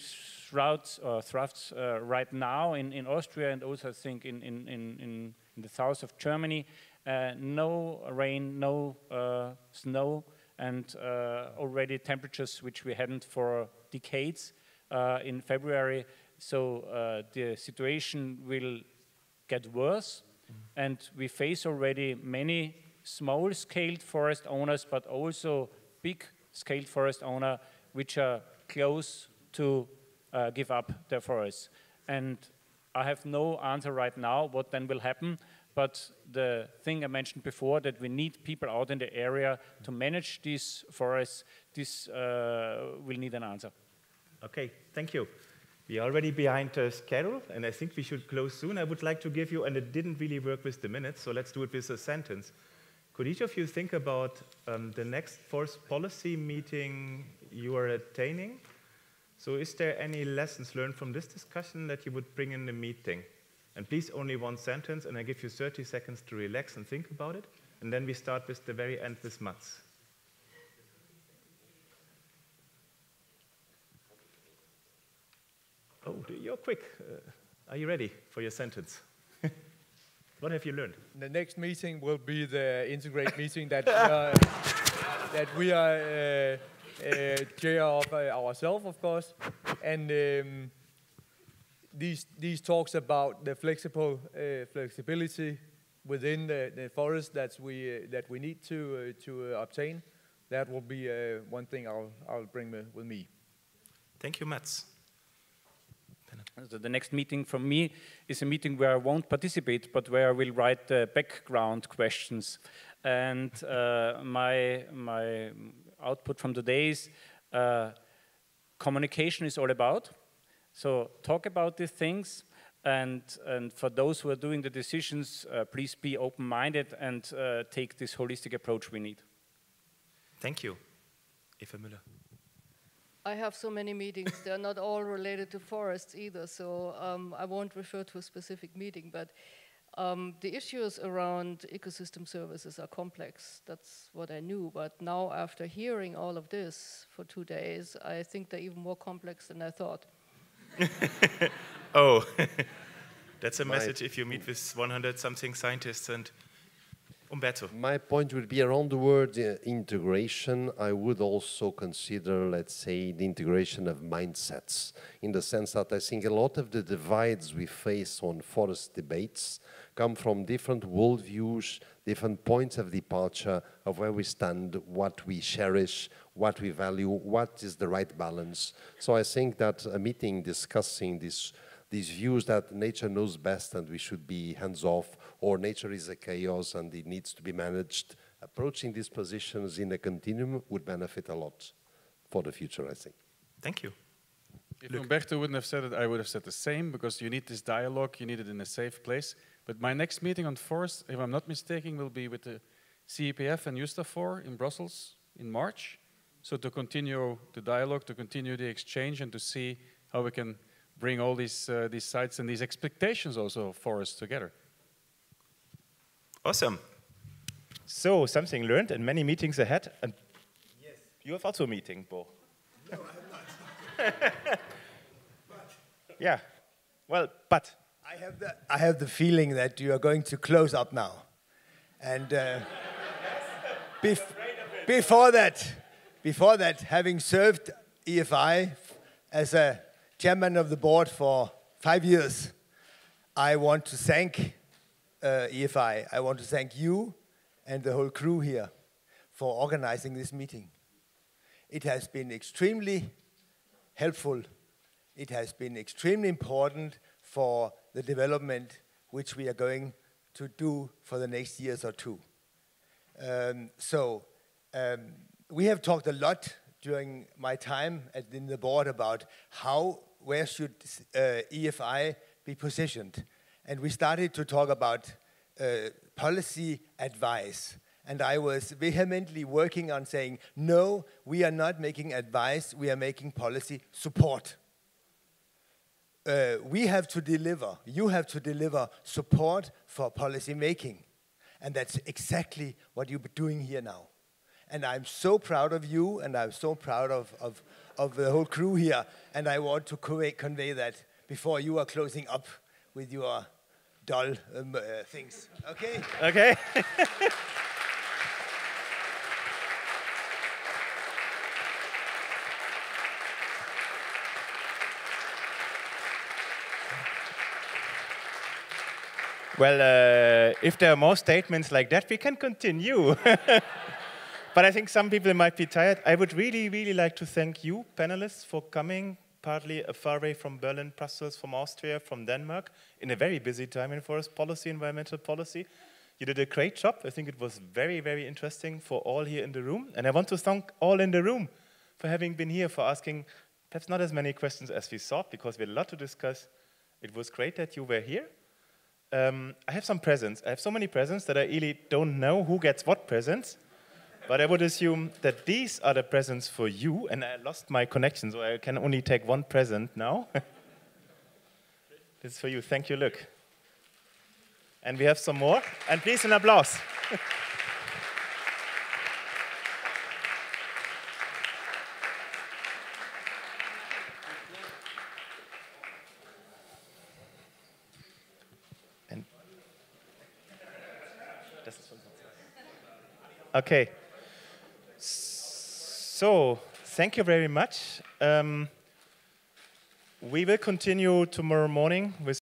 droughts or thrifts uh, right now in, in Austria, and also I think in, in, in, in the south of Germany. Uh, no rain, no uh, snow, and uh, already temperatures which we hadn't for decades. Uh, in February, so uh, the situation will get worse, mm-hmm. and we face already many small-scale forest owners, but also big-scale forest owners, which are close to uh, give up their forests. And I have no answer right now what then will happen, but the thing I mentioned before, that we need people out in the area to manage these forests, this uh, will need an answer. Okay, thank you. We are already behind uh, schedule, and I think we should close soon. I would like to give you, and it didn't really work with the minutes, so let's do it with a sentence. Could each of you think about um, the next forest policy meeting you are attending? So is there any lessons learned from this discussion that you would bring in the meeting? And please, only one sentence, and I give you thirty seconds to relax and think about it. And then we start with the very end with Mats. Oh, you're quick. Uh, are you ready for your sentence? What have you learned? The next meeting will be the Integrate meeting that we are, that we are chair uh, uh, of uh, ourselves, of course. And um, these these talks about the flexible uh, flexibility within the, the forest that we uh, that we need to uh, to uh, obtain. That will be uh, one thing I'll I'll bring with me. Thank you, Mats. So the next meeting from me is a meeting where I won't participate, but where I will write the background questions. And uh, my, my output from today is uh, communication is all about. So talk about these things. And, and for those who are doing the decisions, uh, please be open-minded and uh, take this holistic approach we need. Thank you. Eva Müller. I have so many meetings. They're not all related to forests either, so um, I won't refer to a specific meeting, but um, the issues around ecosystem services are complex. That's what I knew, but now after hearing all of this for two days, I think they're even more complex than I thought. Oh, that's a message if you meet with one hundred something scientists. And Umberto. My point would be around the word uh, integration. I would also consider, let's say, the integration of mindsets, in the sense that I think a lot of the divides we face on forest debates come from different worldviews, different points of departure of where we stand, what we cherish, what we value, what is the right balance. So I think that a meeting discussing this these views that nature knows best and we should be hands-off, or nature is a chaos and it needs to be managed, approaching these positions in a continuum would benefit a lot for the future, I think. Thank you. If Luc. Umberto wouldn't have said it, I would have said the same, because you need this dialogue, you need it in a safe place. But my next meeting on forests, if I'm not mistaken, will be with the C E P F and Eustafor in Brussels in March. So to continue the dialogue, to continue the exchange, and to see how we can bring all these, uh, these sites and these expectations also for us together. Awesome. So, something learned and many meetings ahead. And yes. You have also a meeting, Bo. No, I have not. But. Yeah. Well, but. I have, the, I have the feeling that you are going to close up now. And uh, bef before that, before that, having served E F I as a chairman of the board for five years, I want to thank uh, E F I. I want to thank you and the whole crew here for organizing this meeting. It has been extremely helpful. It has been extremely important for the development which we are going to do for the next years or two. Um, so um, we have talked a lot during my time at, in the board about how, where should uh, E F I be positioned. And we started to talk about uh, policy advice. And I was vehemently working on saying, no, we are not making advice, we are making policy support. Uh, we have to deliver, you have to deliver support for policy making. And that's exactly what you're doing here now. And I'm so proud of you, and I'm so proud of, of, of the whole crew here. And I want to convey, convey that before you are closing up with your dull um, uh, things. Okay? Okay. Well, uh, if there are more statements like that, we can continue. But I think some people might be tired. I would really, really like to thank you, panelists, for coming, partly far away from Berlin, Brussels, from Austria, from Denmark, in a very busy time in forest policy, environmental policy. You did a great job. I think it was very, very interesting for all here in the room. And I want to thank all in the room for having been here, for asking perhaps not as many questions as we thought, because we had a lot to discuss. It was great that you were here. Um, I have some presents. I have so many presents that I really don't know who gets what presents. But I would assume that these are the presents for you, and I lost my connection, so I can only take one present now. This is for you. Thank you, Luc. And we have some more. And please, an applause. And okay. So, thank you very much. Um, we will continue tomorrow morning with